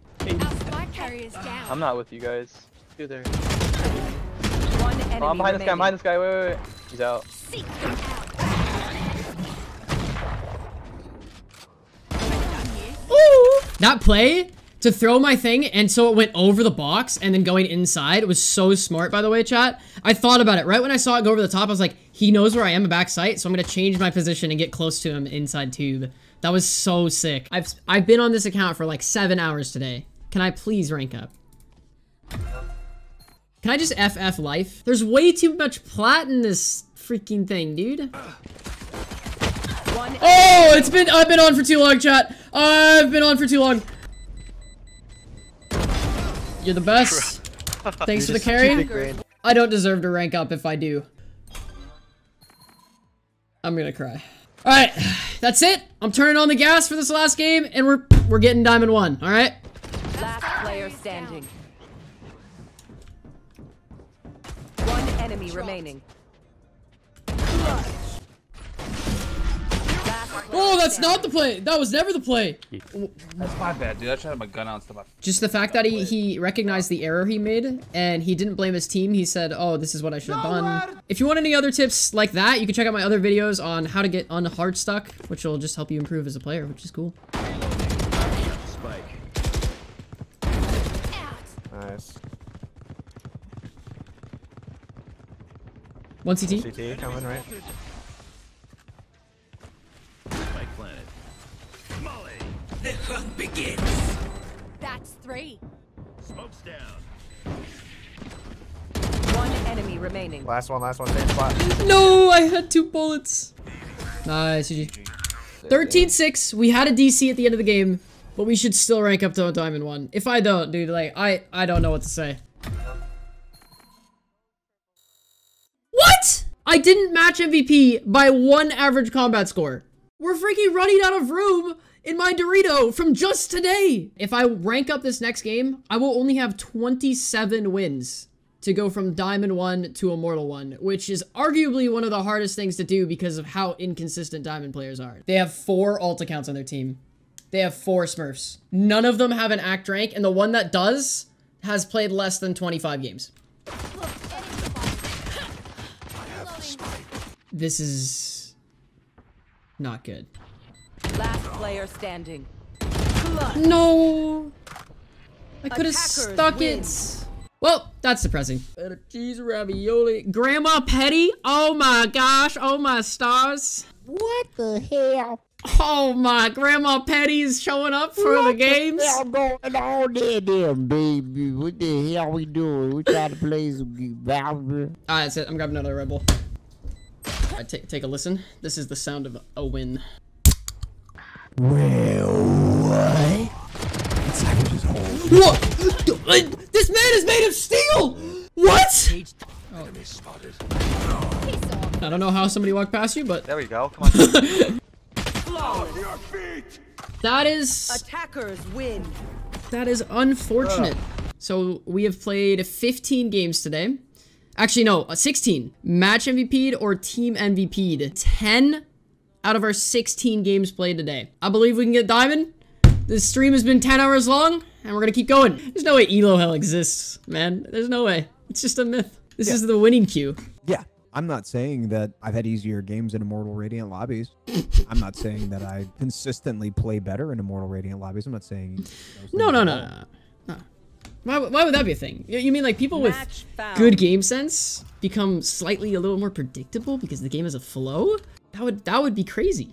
I'm not with you guys. Dude, there. Oh, I'm behind this guy, I'm behind this guy, wait, wait, wait. He's out. Ooh! That play? To throw my thing, and so it went over the box, and then going inside. It was so smart, by the way, chat. I thought about it. Right when I saw it go over the top, I was like, he knows where I am at back sight, so I'm going to change my position and get close to him inside tube. That was so sick. I've I've been on this account for like seven hours today. Can I please rank up? Can I just F F life? There's way too much plat in this freaking thing, dude. Oh, it's been- I've been on for too long, chat. I've been on for too long. You're the best. Thanks You're for the carry. I don't deserve to rank up if I do. I'm gonna cry. All right, that's it. I'm turning on the gas for this last game, and we're we're getting Diamond One. All right. Last player standing. One enemy Shot. remaining. Oh, that's not the play. That was never the play. That's my bad, dude. I tried my gun out and stuff. Just the fact that he, he recognized the error he made and he didn't blame his team. He said, oh, this is what I should have done. If you want any other tips like that, you can check out my other videos on how to get on hard stuck, which will just help you improve as a player, which is cool. Spike. Nice. One C T. C T coming, right? The hunt begins. That's three. Smoke's down. One enemy remaining. Last one, last one, same spot. No, I had two bullets. Nice, G G. thirteen six. We had a D C at the end of the game, but we should still rank up to a Diamond One. If I don't, dude, like I, I don't know what to say. What? I didn't match M V P by one average combat score. We're freaking running out of room in my Dorito from just today. If I rank up this next game, I will only have twenty-seven wins to go from Diamond One to Immortal One, which is arguably one of the hardest things to do because of how inconsistent Diamond players are. They have four alt accounts on their team. They have four Smurfs. None of them have an act rank, and the one that does has played less than twenty-five games. This is not good. Last player standing. Clutch. No, I could have stuck win. It. Well, that's depressing. Better cheese ravioli. Grandma Petty? Oh my gosh. Oh my stars. What the hell? Oh my, Grandma Petty's showing up for what the games. What the hell going on there, damn baby? What the hell we doing? We trying to play some Viper. Alright, that's it. I'm grabbing another Red Bull. Alright, take, take a listen. This is the sound of a win. Well, what? It's like we just hold. What? This man is made of steel! What? Oh. I don't know how somebody walked past you, but... There we go. Come on. On your feet. That is... Attackers win. That is unfortunate. Ugh. So we have played fifteen games today. Actually, no, sixteen. Match M V P'd or team M V P'd. ten out of our sixteen games played today. I believe we can get Diamond. This stream has been ten hours long, and we're gonna keep going. There's no way Elo Hell exists, man. There's no way. It's just a myth. This yeah. is the winning queue. Yeah. I'm not saying that I've had easier games in Immortal Radiant lobbies. I'm not saying that I consistently play better in Immortal Radiant lobbies. I'm not saying... No, no, no, no, no. Why, why would that be a thing? You mean like people with good game sense become slightly a little more predictable because the game is a flow? That would, that would be crazy.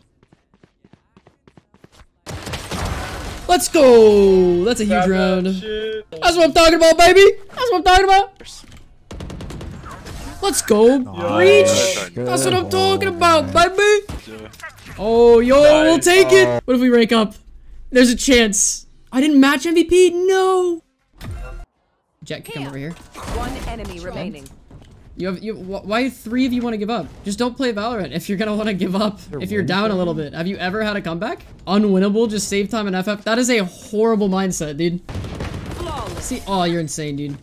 Let's go! That's a huge round. That's what I'm talking about, baby! That's what I'm talking about! Let's go, Breach! Nice. That's what I'm talking about, baby! Oh, yo, nice. We'll take it! What if we rank up? There's a chance. I didn't match M V P, no! Jet, come over here. One enemy remaining. You have, you, why three of you want to give up? Just don't play Valorant if you're gonna want to give up. If you're down a little bit. Have you ever had a comeback? Unwinnable, just save time and F F? That is a horrible mindset, dude. See, oh, you're insane, dude.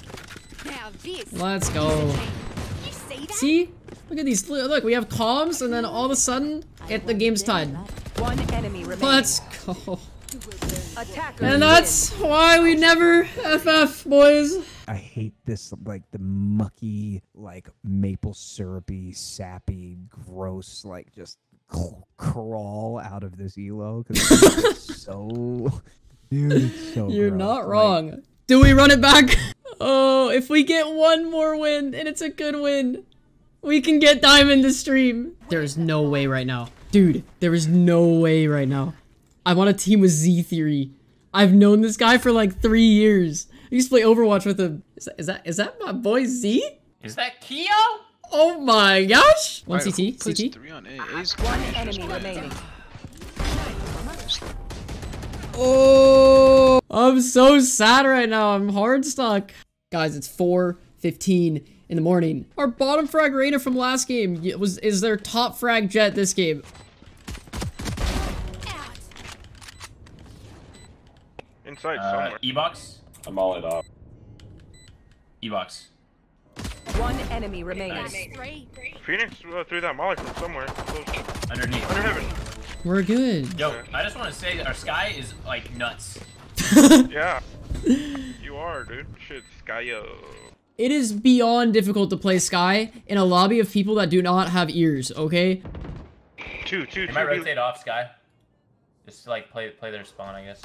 Let's go. See? Look at these. Look, we have comms, and then all of a sudden, it, the game's tied. One enemy remaining. Let's go. Attacker and that's win. Why we never F F, boys. I hate this, like, the mucky, like, maple syrupy, sappy, gross, like, just crawl out of this Elo. Because it's so... Dude, it's so You're gross. Not wrong. Like, do we run it back? Oh, if we get one more win, and it's a good win. We can get Diamond to stream. There is no way right now. Dude, there is no way right now. I want a team with Z Theory. I've known this guy for like three years. I used to play Overwatch with him. Is that, is that, is that my boy Z? Is that Keeoh? Oh my gosh. One right, C T, C T. Three on A. A's one enemy remaining. Oh, I'm so sad right now. I'm hard stuck. Guys, it's four fifteen. In the morning. Our bottom frag Reyna from last game was is their top frag Jet this game. Inside somewhere. Uh, E-box. I'm all it off. E-box. One enemy remaining. Nice. Phoenix uh, threw that molly from somewhere. Close. Underneath. Under heaven. We're good. Yo, I just want to say that our Skye is like nuts. Yeah. You are, dude. Shit, Skye-o. It is beyond difficult to play Skye in a lobby of people that do not have ears, okay? Two, two, they might two, rotate two. Off Skye. Just to, like, play play their spawn, I guess.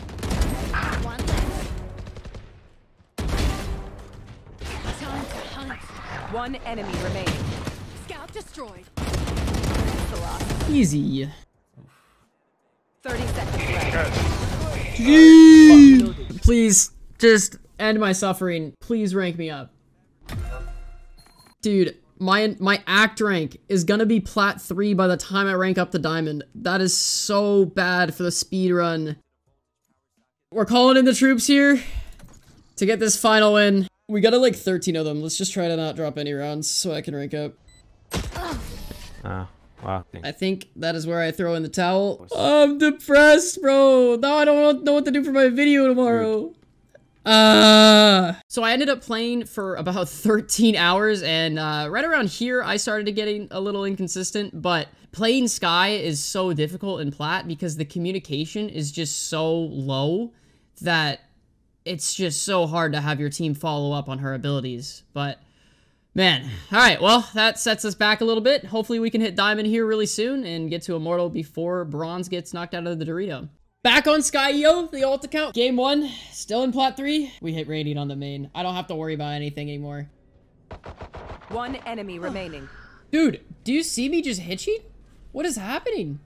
One left. One enemy remaining. Scout destroyed. Easy. thirty seconds left. Jeez. Please, just end my suffering. Please rank me up. Dude, my my act rank is gonna be plat three by the time I rank up to diamond. That is so bad for the speed run. We're calling in the troops here to get this final win. We got like thirteen of them. Let's just try to not drop any rounds so I can rank up. Oh, wow. I think that is where I throw in the towel. I'm depressed, bro. Now I don't know what to do for my video tomorrow. Uh, so I ended up playing for about thirteen hours, and uh, right around here I started getting a little inconsistent, but playing Skye is so difficult in plat because the communication is just so low that it's just so hard to have your team follow up on her abilities. But Man, all right, well, that sets us back a little bit. Hopefully we can hit Diamond here really soon and get to Immortal before Bronze gets knocked out of the Dorito. Back on Skyeo, the ult account. Game one, still in plot three. We hit raiding on the main. I don't have to worry about anything anymore. One enemy remaining. Dude, do you see me just hit cheat? What is happening?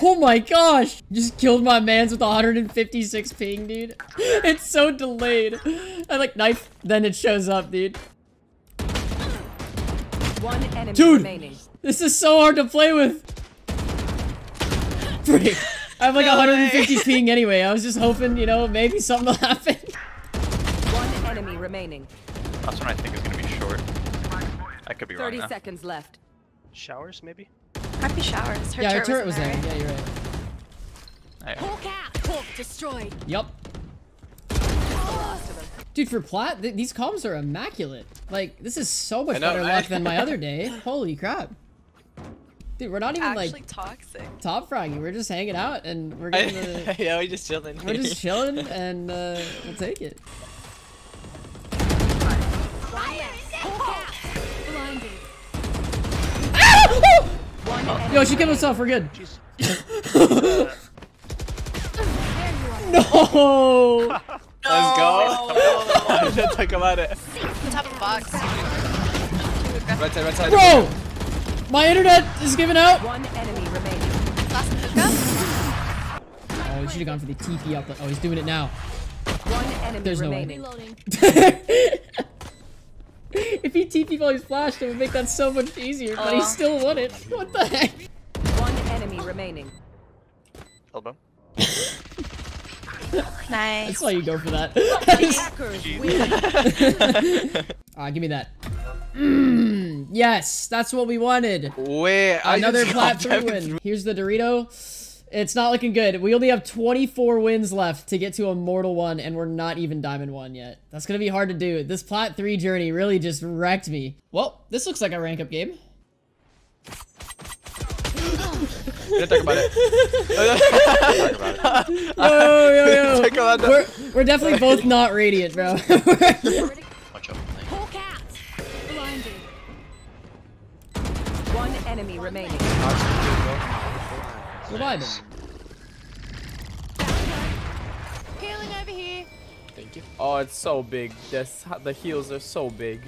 Oh my gosh! Just killed my mans with one hundred fifty-six ping, dude. It's so delayed. I like knife, then it shows up, dude. One enemy dude, remaining. This is so hard to play with. Freak. I have like no one hundred fifty way. Ping anyway. I was just hoping, you know, maybe something will happen. One enemy remaining. That's one I think is gonna be short. I could be wrong. thirty seconds left. Showers, maybe. Happy showers. Her yeah, turret her turret was there. Right? Yeah, you're right. right. Hulk out. Hulk destroyed. Yup. Oh. Dude, for plat, th these comms are immaculate. Like, this is so much know, better right? luck than my other day. Holy crap. Dude, we're not even actually like toxic. Top frogging. We're just hanging out and we're getting the... yeah, we're just chilling. We're just chilling and uh, we'll take it. Oh. Yo, she killed herself. We're good. uh, no. no. Let's go. Let's talk about it. Top of the box. Right side, right side. Bro, my internet is giving out. One enemy remaining. Oh, he should have gone for the T P up. Oh, he's doing it now. One enemy There's remaining. No way. If he T P'd while he's flashed, it would make that so much easier, but uh, he still won it. What the heck? One enemy remaining. Elbow. Nice. That's why you go for that. Alright, give me that. Mm, yes, that's what we wanted. Wait, another plat three win. Here's the Dorito. It's not looking good. We only have twenty-four wins left to get to Immortal one, and we're not even Diamond one yet. That's gonna be hard to do. This Plat three journey really just wrecked me. Well, this looks like a rank-up game. Didn't talk about it. Yo, yo, yo. We're, we're definitely both not radiant, bro. Watch out. One enemy remaining. We're vibing. Healing over here. Thank you. Oh, it's so big. This, the heals are so big.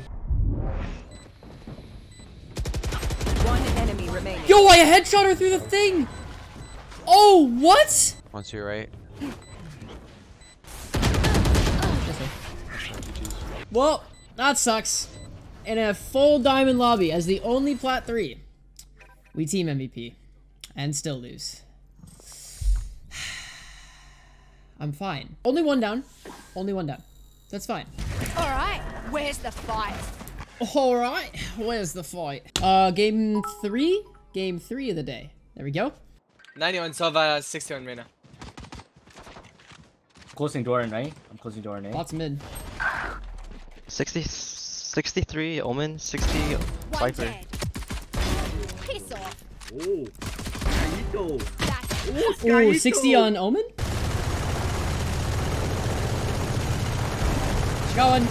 One enemy remaining. Yo, I headshot her through the thing. Oh, what? Once you're right. Well, that sucks. In a full diamond lobby as the only plat three, we team M V P. And still lose. I'm fine. Only one down. Only one down. That's fine. All right. Where's the fight? All right. Where's the fight? Uh, game three. Game three of the day. There we go. ninety-one Sova, sixty-one Reyna. Closing door in right. I'm closing door in eight. Lots mid. sixty, sixty-three Omen, sixty Viper. Piss off. Oh. Ooh, ooh, sixty on Omen? Going.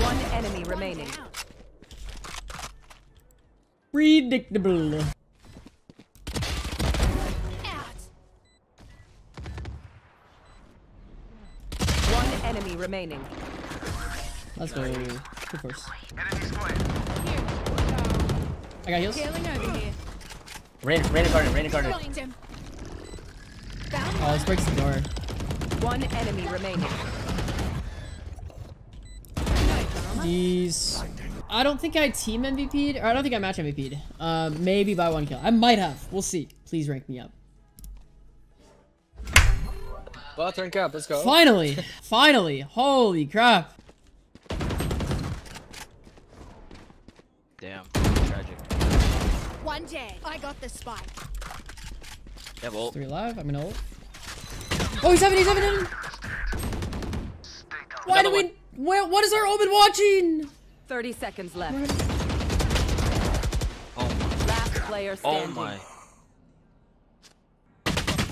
One enemy remaining. Predictable. Out. One enemy remaining. Let's go. Go first. I got heals. Rain, rain garden, rain garden. Oh, this breaks the door. One enemy remaining. Jeez. I don't think I team M V P'd, or I don't think I match M V P'd. Um, maybe by one kill. I might have. We'll see. Please rank me up. Well, rank up. Let's go. Finally. Finally. Holy crap. Damn. One dead. I got the spike. Yeah, well. Three alive. I'm an ult. Oh, he's having, he's having him. Why do we? Where, what is our Omen watching? thirty seconds left. Oh my. Last player standing. Oh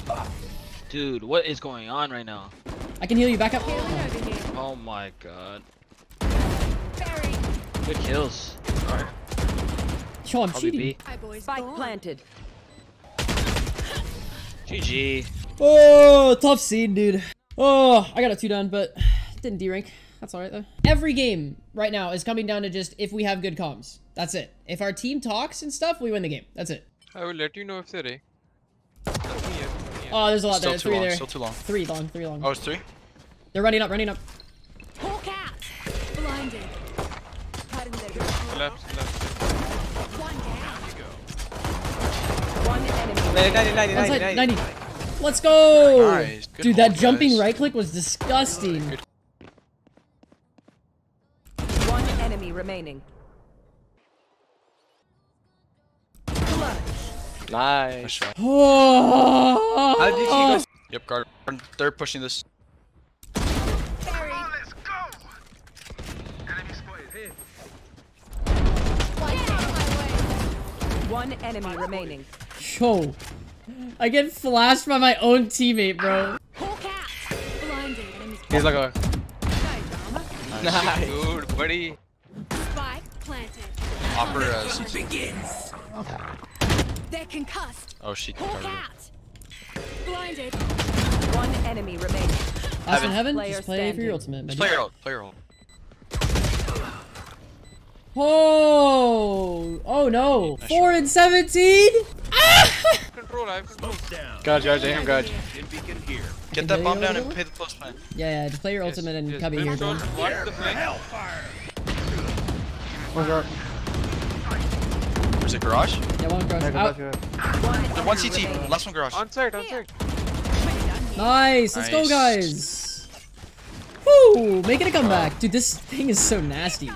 my. Dude, what is going on right now? I can heal you. Back up. Oh my god. Good kills. Alright. Yo, I'm cheating. Spike planted. G G. Oh, tough seed, dude. Oh, I got a two done, but didn't D rank. That's alright though. Every game right now is coming down to just if we have good comms. That's it. If our team talks and stuff, we win the game. That's it. I will let you know if they're A. Oh, there's a lot there. Still three long, there. Still too long. Three long. Three long. Oh, it's three? They're running up, running up. Blinded. Left, left. One down. Let's go. One enemy. ninety, ninety, ninety, ninety. Let's go! Nice. Dude, that jumping guys. Right click was disgusting. Good. One enemy remaining. Nice. Oh. How did you guys? Yep, guard. They're pushing this. Oh, let's go. Enemy spotted here. One enemy remaining. Yo, I get flashed by my own teammate, bro. He's like a. Nice, nice. Dude, buddy. Spike planted. Opera as it begins. They're concussed. Oh, she covered. Blinded. One enemy remaining. Last in heaven. Just play for your ultimate. Just play your ult. Play your ult. Oh! Oh no! Nice four shot. And seventeen. Ah! Control, I have control. God, God, damn, God. Get that bomb down and pay the plus plan. Yeah, yeah. Just play your yes, ultimate and yes, cubby here. Block the flank. Hellfire. Oh god. There's a garage. Yeah, one garage. Out. One, one C T. Remaining. Last one garage. On site, on site. Nice. Let's nice. Go, guys. Woo! Making a comeback, dude. This thing is so nasty.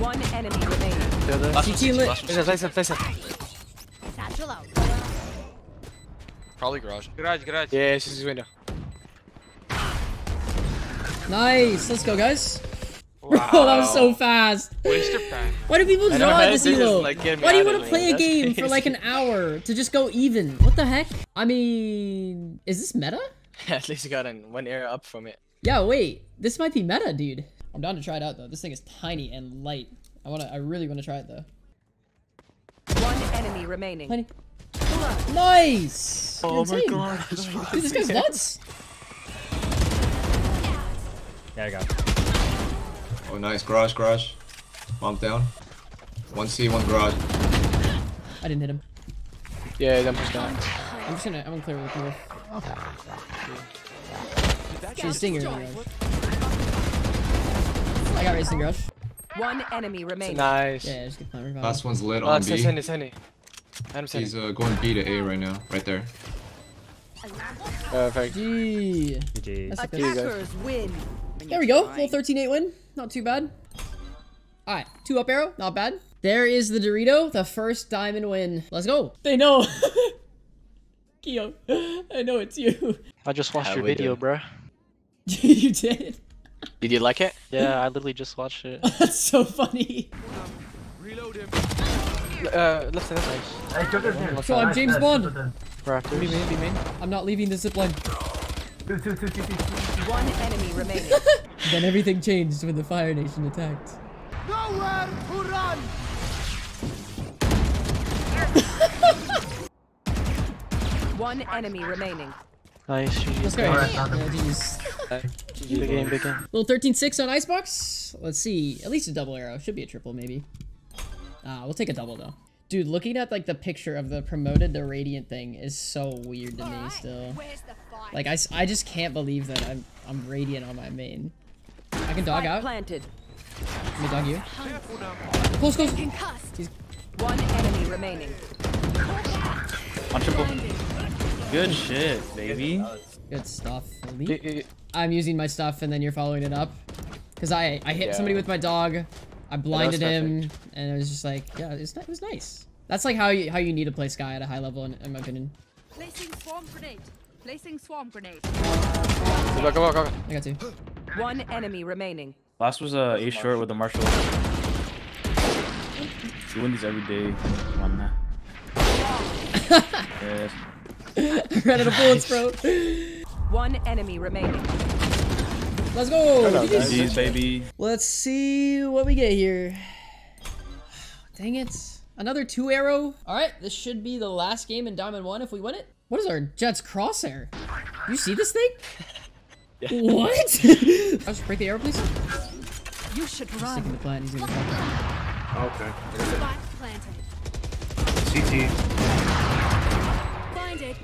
One enemy remaining. Yeah, the last C T lit. Place it, place it. Probably garage. Garage, garage. Yeah, she's his window. Nice. Let's go, guys. Wow. Bro, that was so fast. Waste of time. Why do people draw at this elo? Like, why do you want to play a game crazy. For like an hour to just go even? What the heck? I mean, is this meta? At least you got an one area up from it. Yeah, wait. This might be meta, dude. I'm down to try it out though. This thing is tiny and light. I wanna, I really wanna try it though. One enemy remaining. twenty. Nice. Oh my god. Dude, this guy's nuts. Yeah, I got it. Oh nice, garage, garage. Bomb down. One C, one garage. I didn't hit him. Yeah, that much down. I'm just gonna, I'm gonna clear with you. Okay. She's stinger in the garage. I got Raze in garage. One enemy remaining. Nice. Yeah, just get that last one's lit on B. Sandy, Sandy. He's uh, going B to A right now, right there. Perfect. G. G. That's attackers win. There we go. Full thirteen eight win. Not too bad. All right, two up arrow. Not bad. There is the Dorito, the first diamond win. Let's go. They know. Keeoh, I know it's you. I just watched How your video, bro. You did. Did you like it? Yeah, I literally just watched it. That's so funny. Reload him. Uh, left side, left side. So I'm James Bond. Leave me, leave me. I'm not leaving the zipline. One enemy remaining. Then everything changed when the Fire Nation attacked. Nowhere to run. One enemy remaining. Nice. Let's go. Big game, big game. Little thirteen six on Icebox. Let's see. At least a double arrow. Should be a triple, maybe. Ah, uh, we'll take a double, though. Dude, looking at, like, the picture of the promoted to Radiant thing is so weird to me still. Like, I, I just can't believe that I'm I'm Radiant on my main. I can dog out. Let me dog you. Close, close. He's... One enemy remaining. On triple. Good shit, baby. Good stuff. Elite. I'm using my stuff and then you're following it up. Cause I, I hit yeah. somebody with my dog, I blinded him, and it was just like, yeah, it was, it was nice. That's like how you, how you need to play Skye at a high level in, in my opinion. Placing swarm grenade. Placing swarm grenade. Go, go, go, go. I got two. One enemy remaining. Last was uh, a short with the Marshall. Doing these every day. Come on, yes. I ran out of bullets, bro. One enemy remaining. Let's go. G G's, baby. Let's see what we get here. Dang it. Another two arrow. All right, this should be the last game in Diamond one if we win it. What is our Jet's crosshair? You see this thing? Yeah. What? I'll just break the arrow, please. You should run. He's taking the plant. He's gonna run. Okay. Spot planted. C T. Blinded.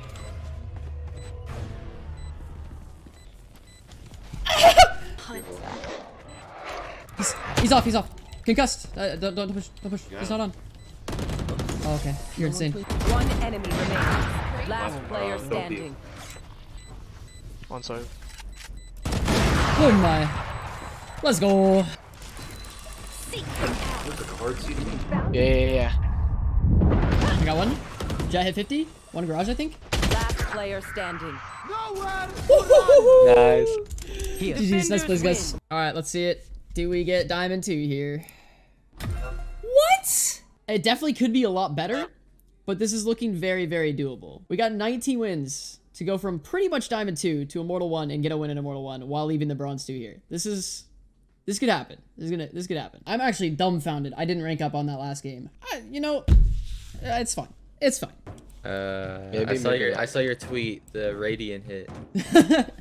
he's, he's off, he's off. Concussed. Uh, don't, don't push, don't push. Yeah. He's not on. Oh, okay. You're insane. One enemy remains. Last player standing. One side. Oh my. Let's go. Yeah, yeah, yeah. I got one. Jet hit fifty. One garage, I think. Last player standing. Nice. G G's, nice plays, guys. All right, let's see it. Do we get Diamond two here? What? It definitely could be a lot better, but this is looking very, very doable. We got nineteen wins to go from pretty much Diamond two to Immortal one and get a win in Immortal one while leaving the Bronze two here. This is... This could happen. This is gonna. This could happen. I'm actually dumbfounded. I didn't rank up on that last game. I, you know, it's fine. It's fine. Uh, Maybe I saw your. Up. I saw your tweet. The Radiant hit. hit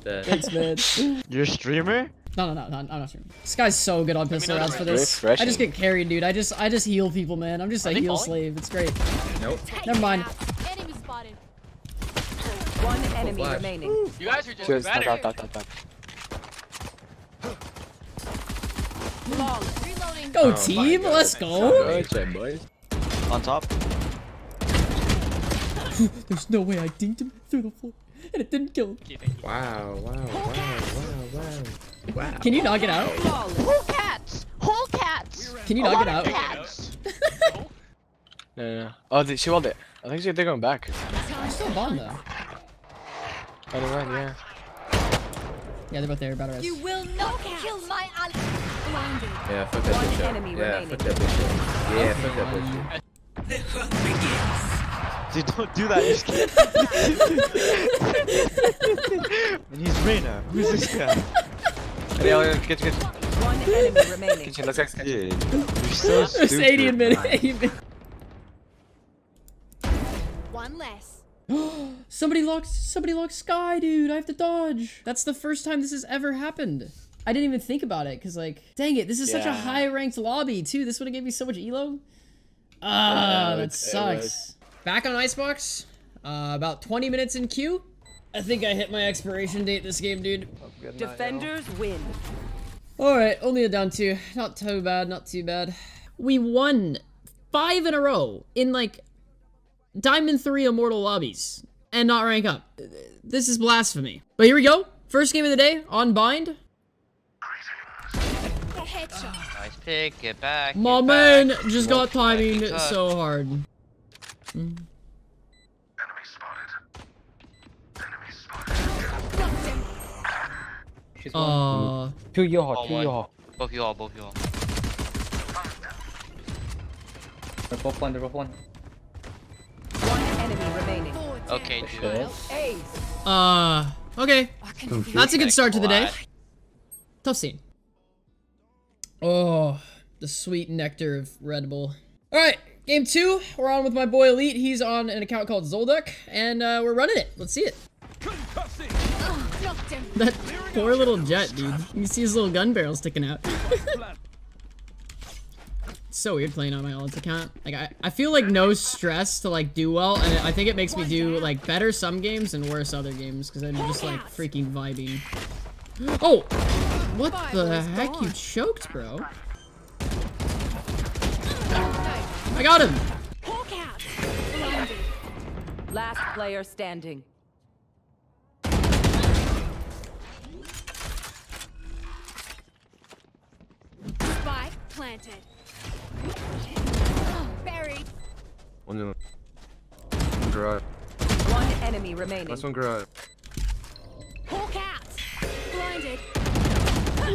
the... Thanks, man. You're a streamer? No, no, no, no. I'm not streaming. This guy's so good on pistol rounds for this. I just get carried, dude. I just, I just heal people, man. I'm just a heal slave. It's great. Nope. Never mind. Enemy spotted. One enemy oh, remaining. Ooh. You guys are just Cheers. better. Dot, dot, dot, dot. Long. Go oh team, let's go! Good, on top. There's no way I dinged him through the floor and it didn't kill him. Wow, wow, wow, wow, wow, wow. Can you knock it out? Whole cats! Whole cats! Can you knock it out? Cats. no, no, no. Oh, they, she walled it. I think they're going back. They're still bond though. Better run, yeah. Yeah, they're both there, about us. You will not kill my ally. Yeah, fuck that bitch up. Yeah, fuck that bitch up. Yeah, fuck that bitch up. The hunt begins. Dude, don't do that, he's kidding. And he's Reyna. Who's this guy? Hey, oh, yeah, get, get. One enemy remaining. Kitchen, let's exit. You're so stupid. It's eighty minutes. One less. somebody locked somebody locked Skye, dude. I have to dodge. That's the first time this has ever happened. I didn't even think about it because, like, dang it, this is yeah. such a high ranked lobby too. This would have gave me so much elo. Ah, uh, that sucks. Back on Icebox, uh, about twenty minutes in queue. I think I hit my expiration date this game, dude. Oh, defenders win. All right, only a down two. Not too bad. Not too bad. We won five in a row in like. Diamond three Immortal lobbies and not rank up. This is blasphemy. But here we go. First game of the day on Bind. Oh, nice pick. Get back. Get My back. man just got timing so hard. Enemy spotted. Enemy spotted. She's uh, two you all, two you all. Both you all, both you all. They're both one, they're both one. Okay, dude. Uh, okay. That's a good start to the day. Tough scene. Oh, the sweet nectar of Red Bull. All right, game two. We're on with my boy Elite. He's on an account called Zolduck, and uh, we're running it. Let's see it. That poor little Jet, dude. You can see his little gun barrel sticking out. So weird playing on my alt account. Like I, I feel like no stress to like do well, and I think it makes me do like better some games and worse other games because I'm just like freaking vibing. Oh, what the heck? You choked, bro. I got him. Last player standing. Spike planted. Buried. One, one, one garage. One enemy remaining. That's one garage. Whole cats. Blinded.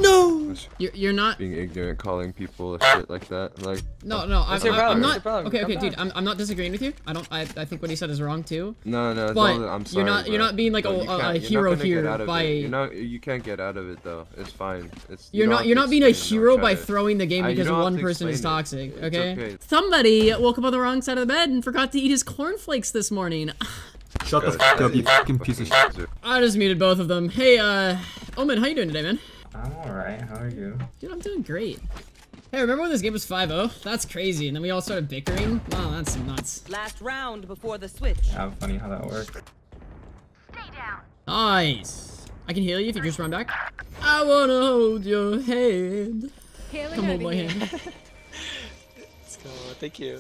No! You're, you're not being ignorant, calling people shit like that. Like no, no, I'm, I'm, I'm not. Okay, okay, dude, I'm, I'm not disagreeing with you. I don't. I, I think what he said is wrong too. No, no, it's but all, I'm sorry. You're not. Bro. You're not being like no, a, a hero here by. You know, you can't get out of it though. It's fine. It's. You're you not. You're not being a hero by throwing the game because one person is toxic. It. Okay? okay. Somebody woke up on the wrong side of the bed and forgot to eat his cornflakes this morning. Shut the fuck up, you fucking piece of shit. I just muted both of them. Hey, uh, Omen, how you doing today, man? I'm alright, how are you? Dude, I'm doing great. Hey, remember when this game was five oh? That's crazy, and then we all started bickering? Wow, that's nuts. Last round before the switch. How funny how that works. Stay down. Nice. I can heal you if you just run back. I wanna hold your hand. Healing Come hold my hand. Let's go, thank you.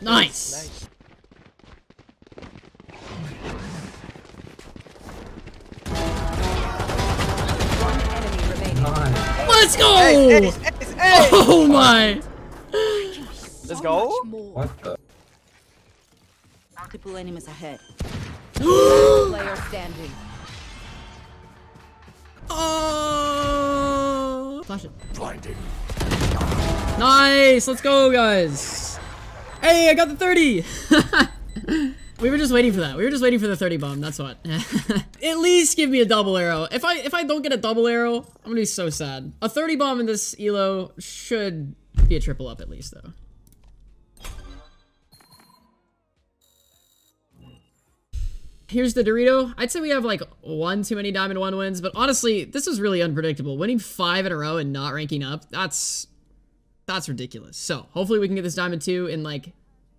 Nice. Nice. Let's go! Hey, hey, hey, hey. Oh my! So Let's go! What the? Multiple enemies ahead. Player standing. Oh! Flash it. Blinding. Nice! Let's go, guys! Hey, I got the thirty! We were just waiting for that. We were just waiting for the thirty bomb, that's what. At least give me a double arrow. If I if I don't get a double arrow, I'm gonna be so sad. A thirty bomb in this elo should be a triple up at least though. Here's the Dorito. I'd say we have like one too many Diamond one wins, but honestly, this is really unpredictable. Winning five in a row and not ranking up, that's that's ridiculous. So hopefully we can get this Diamond two in like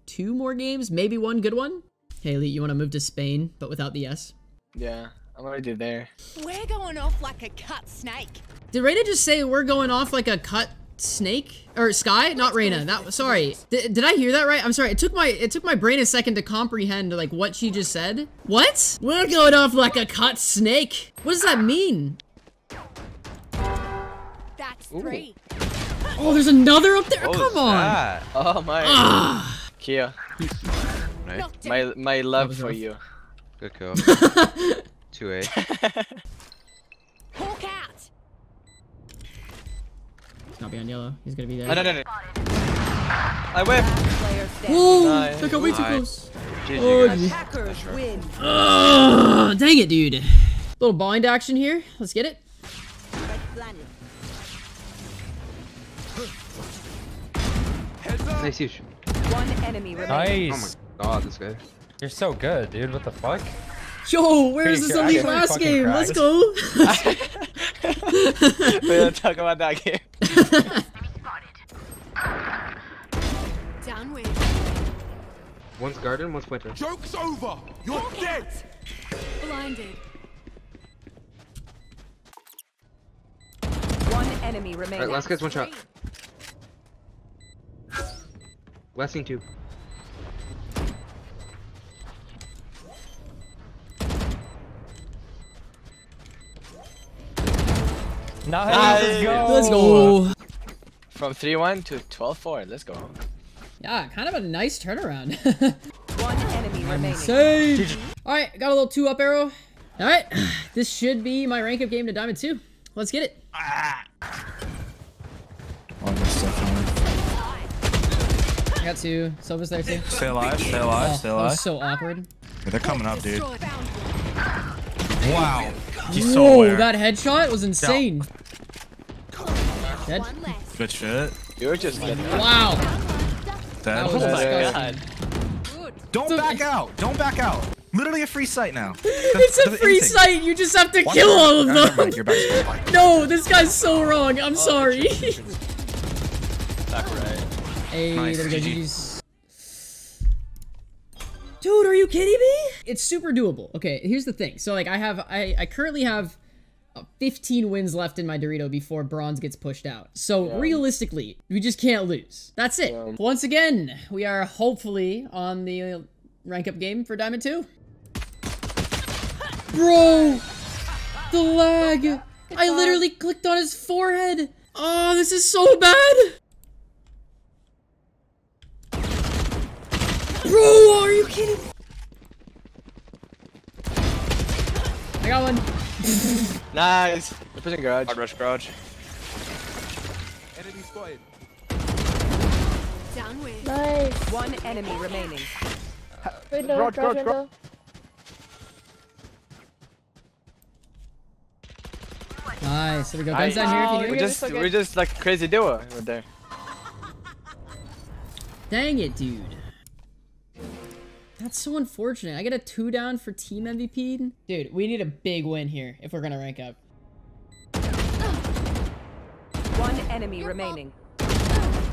two more games, maybe one good one. Hey, Elite, you want to move to Spain, but without the S? Yeah, I'm already there. We're going off like a cut snake. Did Reyna just say we're going off like a cut snake? Or Skye? Not Reyna. That sorry. D did I hear that right? I'm sorry. It took my it took my brain a second to comprehend like what she just said. What? We're going off like a cut snake. What does that mean? That's three. Ooh. Oh, there's another up there. What Come on. That? Oh my. Ah. Keeoh, right. my my love for you. Good call. two A. Hulk out. He's not behind yellow. He's gonna be there. Oh, no, no, no. I whiffed. Whoa! Nice. That got way too close. G G, oh, win. Oh, dang it, dude. Little bind action here. Let's get it. Nice huge. One enemy remaining. Nice. Oh my god, this guy. You're so good, dude. What the fuck? Yo, where Pretty is this Elite last game? Cried. Let's go. We're gonna talk about that game. Downwind. One's garden, one's winter. Joke's over. You're Joke dead. Blinded. One enemy remaining. Alright, last guy's one shot. Last thing two. Nice. Let's go. Let's go. From three one to twelve four. Let's go. Yeah, kind of a nice turnaround. One enemy remaining. Save. All right, got a little two up arrow. All right, this should be my rank up game to Diamond two. Let's get it. Ah. I got two. Sova's there too. Stay alive, stay alive, oh, stay alive. That was so awkward. Yeah, they're coming up, dude. Wow. He's so Whoa, aware. That headshot was insane. Yeah. Dead. Good shit. You were just getting Wow. That was oh Don't so, back out. Don't back out. Literally a free sight now. It's a free instinct. sight. You just have to Watch kill all of them. Mind, back. No, this guy's so wrong. I'm oh, sorry. Back right. Hey, nice. There we go. G G's. Dude, are you kidding me? It's super doable. Okay, here's the thing. So like I have, I, I currently have fifteen wins left in my Dorito before bronze gets pushed out. So yeah. realistically, we just can't lose. That's it. Yeah. Once again, we are hopefully on the rank up game for Diamond two. Bro, the lag. I literally clicked on his forehead. Oh, this is so bad. Bro, are you kidding me? I got one. Nice. They're pushing garage. Hard rush garage. destroyed. Downwind. Nice. One enemy remaining. Window, Rod, Rod, Rod, Rod. Nice. Here we go. Guns I, down oh, here. If you we're just, we're just like crazy duo over there. Dang it, dude. That's so unfortunate. I get a two down for team M V P. Dude, we need a big win here if we're gonna rank up. One enemy You're remaining.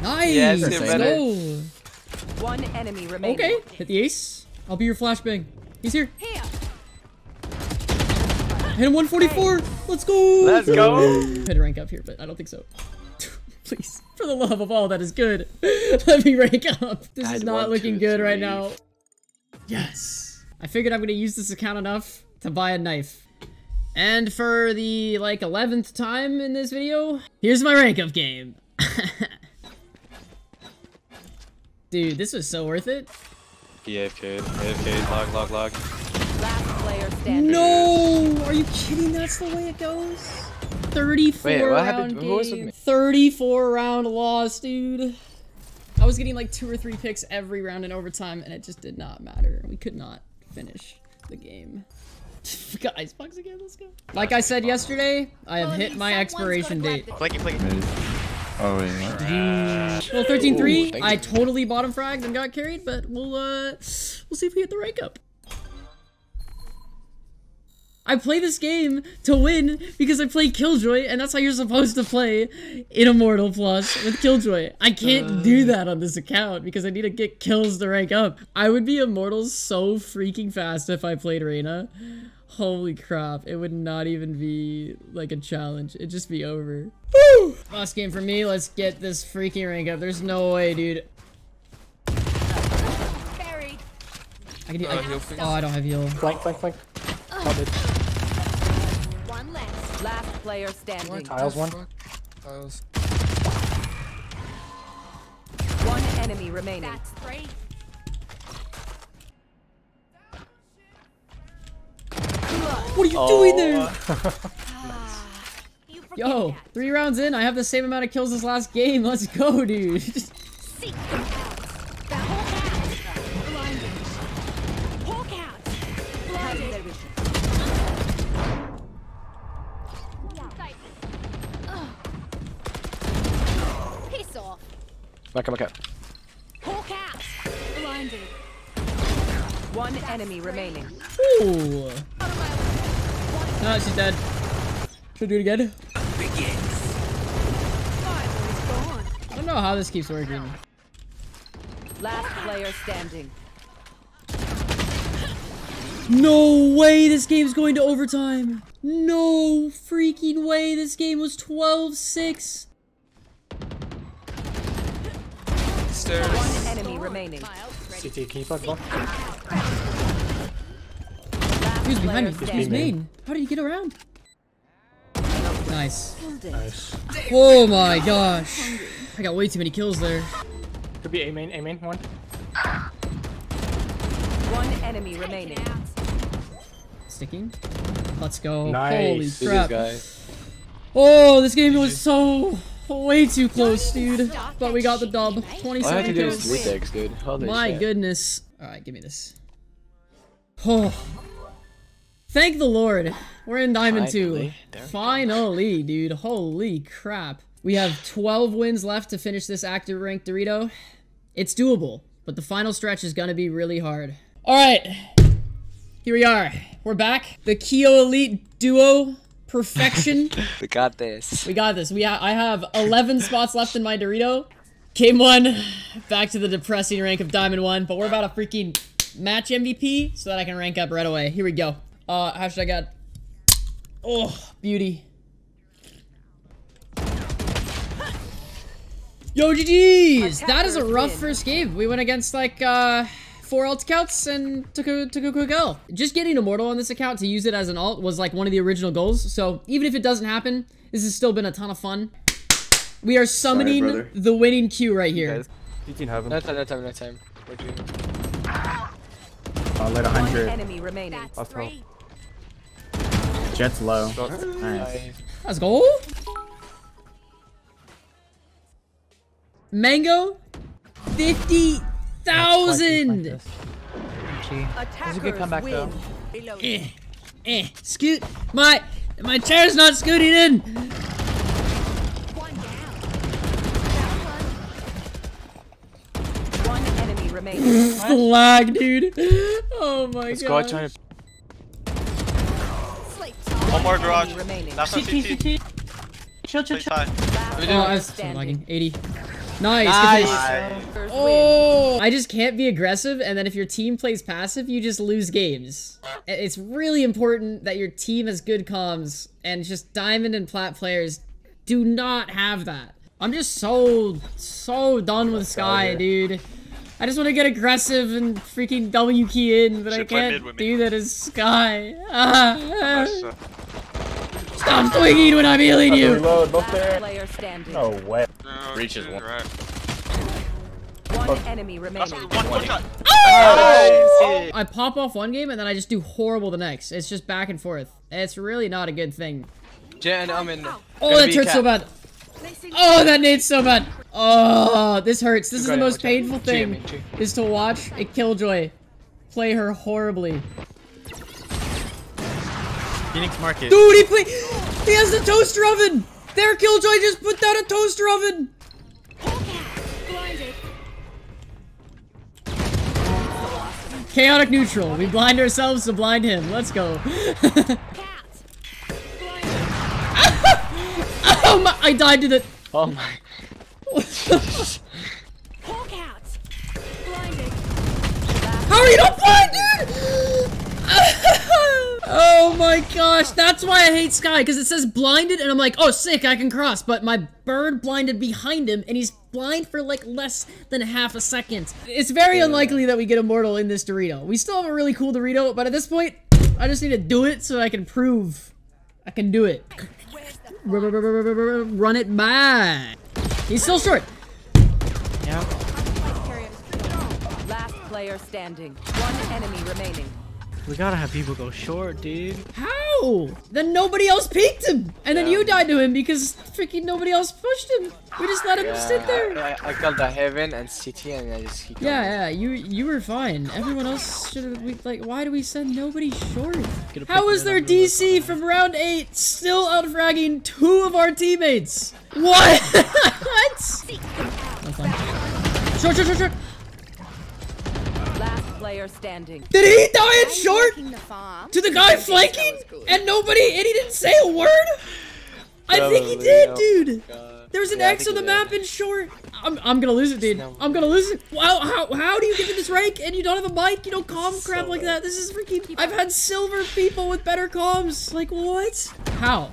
Nice. Yes, let's go. One enemy remaining. Okay. Hit the ace. I'll be your flashbang. He's here. here. Hit him one forty-four. Let's go. Let's go. I had to rank up here, but I don't think so. Please, for the love of all that is good, let me rank up. This is not looking good right now. Yes. I figured I'm gonna use this account enough to buy a knife. And for the like eleventh time in this video, here's my rank up game. Dude, this was so worth it. A F K, A F K, log, log, log. Last player standing. No! Are you kidding? That's the way it goes? thirty-four Wait, what round game. thirty-four round loss, dude. I was getting like two or three picks every round in overtime, and it just did not matter. We could not finish the game. Got Icebox again, let's go. Like I said yesterday, I have hit my expiration date. Clicky, clicky. Oh, yeah. Well, thirteen three, I totally bottom fragged and got carried, but we'll uh, we'll see if we get the rank up. I play this game to win because I play Killjoy, and that's how you're supposed to play in Immortal Plus with Killjoy. I can't uh... do that on this account because I need to get kills to rank up. I would be Immortal so freaking fast if I played Reyna. Holy crap, it would not even be like a challenge. It'd just be over. Woo! Last game for me, let's get this freaking rank up. There's no way, dude. Buried. I can do- I, I oh, I don't have heal. Flank, flank, flank. One left. Last player standing. One tiles one. Tiles. One enemy remaining. That's three. What are you oh. doing there? Nice. Yo, three rounds in, I have the same amount of kills as last game. Let's go, dude. Back up, back up. One enemy remaining. Ooh. No, she's dead. Should we do it again? I don't know how this keeps working. Last player standing. No way this game's going to overtime. No freaking way this game was twelve six. One enemy remaining. C T, can you fuck off? He was behind me. He was main. How did he get around? Nice. Nice. Oh my gosh. I got way too many kills there. Could be A main, A main, one. One enemy remaining. Sticking. Let's go. Nice. Holy crap. Guys. Oh, this game was so way too close, dude. But we got the dub. twenty-seven kills. My goodness. Alright, give me this. Oh. Thank the Lord, we're in Diamond Finally. two. Finally, dude, holy crap. We have twelve wins left to finish this active ranked Dorito. It's doable, but the final stretch is gonna be really hard. All right, here we are. We're back. The Keeoh Elite Duo Perfection. We got this. We got this. We ha I have eleven spots left in my Dorito. Game one, back to the depressing rank of Diamond one, but we're about to freaking match M V P so that I can rank up right away. Here we go. Uh, how should I got? Oh, beauty. Yo, G Gs! That is a rough first game. We went against like, uh, four alt counts and took a, took a quick L. Just getting Immortal on this account to use it as an alt was like one of the original goals. So even if it doesn't happen, this has still been a ton of fun. We are summoning Sorry, the winning Q right here. Guys, you can have him. No time, no time, no time. We're doing I'll let one hundred. Enemy remaining. That's Jet's low. Nice. Let's go. Mango, fifty thousand. Like that's a good comeback win. Though. Eh, eh, scoot. My, my chair's not scooting in. One down. One enemy remains. Flag, dude. Oh my god. Go to... One more garage. That's not C T. Chill, chill, chill. Oh, I was lagging. eighty. Nice. nice. nice. Oh, I just can't be aggressive, and then if your team plays passive, you just lose games. It's really important that your team has good comms, and just diamond and plat players do not have that. I'm just so, so done with Skye, dude. I just want to get aggressive and freaking W key in, but I can't do that as Skye. Stop swinging when I'm healing you! Reload, both there. No way. No, Breach is one. Right. One oh. enemy remaining. One, one shot. Oh! I pop off one game and then I just do horrible the next. It's just back and forth. It's really not a good thing. Jet and Omen. Oh, that hurts so bad. Oh, that nade's so bad. Oh, this hurts. This is the most painful thing, is to watch a Killjoy play her horribly. Phoenix Market. Dude, he played. He has the toaster oven. Their Killjoy just put down a toaster oven. Chaotic neutral. We blind ourselves to blind him. Let's go. Oh my! I died to the. Oh my. How are you not blind, dude? Oh my gosh, that's why I hate Skye, because it says blinded and I'm like, oh sick, I can cross, but my bird blinded behind him and he's blind for like less than half a second. It's very yeah. unlikely that we get Immortal in this Dorito. We still have a really cool Dorito, but at this point, I just need to do it so I can prove I can do it. Run it by. He's still short. Yeah. Last player standing, one enemy remaining. We gotta have people go short, dude. How? Then nobody else peeked him! And yeah. then you died to him because freaking nobody else pushed him. We just let him yeah, sit there. I, I, I got the Heaven and C T and I just keep going. Yeah, yeah, you you were fine. Everyone else should've, we, like, why do we send nobody short? How is their D C from round eight still out-fragging two of our teammates? What? What? No fun. Short, short, short, short! Player standing. Did he die in short to the guy flanking and nobody and he didn't say a word? I Probably think he did, no. dude. God. There was an yeah, X on the map did. in short. I'm, I'm gonna lose it, dude. No I'm gonna lose it. Wow, how, how do you get to this rank and you don't have a mic? You don't comm so crap like that. This is freaking. I've had silver people with better comms. Like what? How?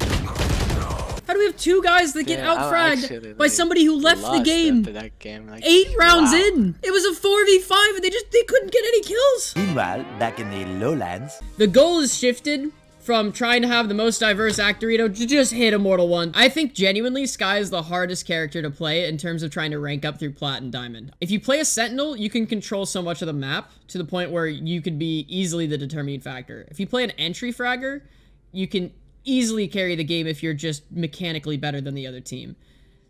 How do we have two guys that get yeah, outfragged like, by somebody who left the game, game. Like, eight rounds wow. in? It was a four v five and they just they couldn't get any kills. Meanwhile, back in the lowlands. The goal is shifted from trying to have the most diverse act Dorito to just hit Immortal one. I think genuinely Skye is the hardest character to play in terms of trying to rank up through Plat and Diamond. If you play a Sentinel, you can control so much of the map to the point where you could be easily the determining factor. If you play an entry fragger, you can easily carry the game if you're just mechanically better than the other team.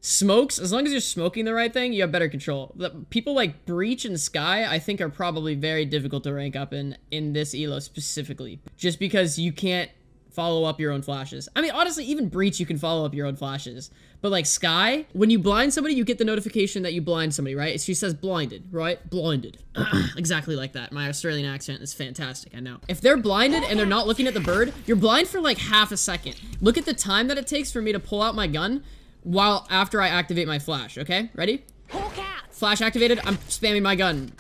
Smokes, as long as you're smoking the right thing, you have better control. People like Breach and Skye, I think, are probably very difficult to rank up in in this E L O specifically, just because you can't follow up your own flashes. I mean, honestly, even Breach, you can follow up your own flashes. But like Skye, when you blind somebody, you get the notification that you blind somebody, right? She says blinded, right? Blinded. Exactly like that. My Australian accent is fantastic, I know. If they're blinded and they're not looking at the bird, you're blind for like half a second. Look at the time that it takes for me to pull out my gun while after I activate my flash, okay? Ready? Flash activated, I'm spamming my gun.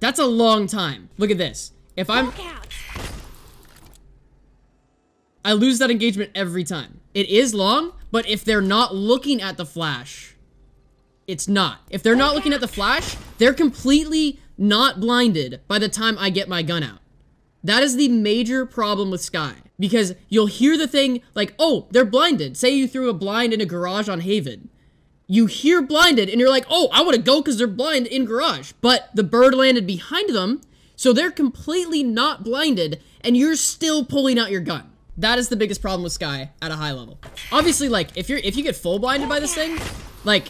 That's a long time. Look at this. If I'm... I lose that engagement every time. It is long, but if they're not looking at the flash, it's not. If they're not looking at the flash, they're completely not blinded by the time I get my gun out. That is the major problem with Skye, because you'll hear the thing like, oh, they're blinded. Say you threw a blind in a garage on Haven. You hear blinded and you're like, oh, I wanna go because they're blind in garage. But the bird landed behind them, so they're completely not blinded and you're still pulling out your gun. That is the biggest problem with Skye at a high level. Obviously, like, if you're if you get full blinded by this thing, like,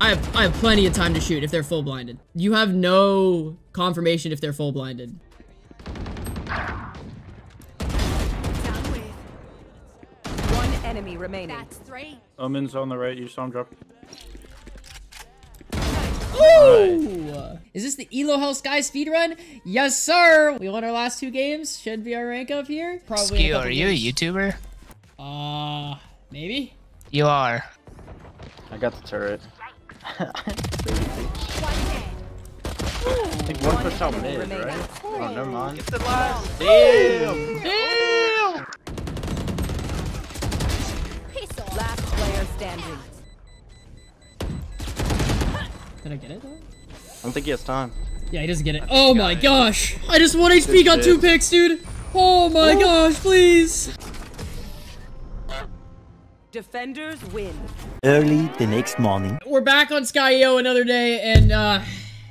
I have, I have plenty of time to shoot if they're full blinded. You have no confirmation if they're full blinded. One enemy remaining. That's three. Omen's on the right. You saw him drop. Ooh! Right. Is this the Elo Hell Skye speedrun? Yes, sir! We won our last two games. Should be our rank up here. Probably. Skew, are you games. a YouTuber? Uh, maybe? You are. I got the turret. I think one pushed out mid, right? Oh, never mind. It's the last. Damn! Damn! Last player standing. Did I get it though? I don't think he has time. Yeah, he doesn't get it. Oh my gosh! I just won H P, got two picks, dude! Oh my gosh, please! Defenders win. Early the next morning. We're back on Skye O another day, and uh,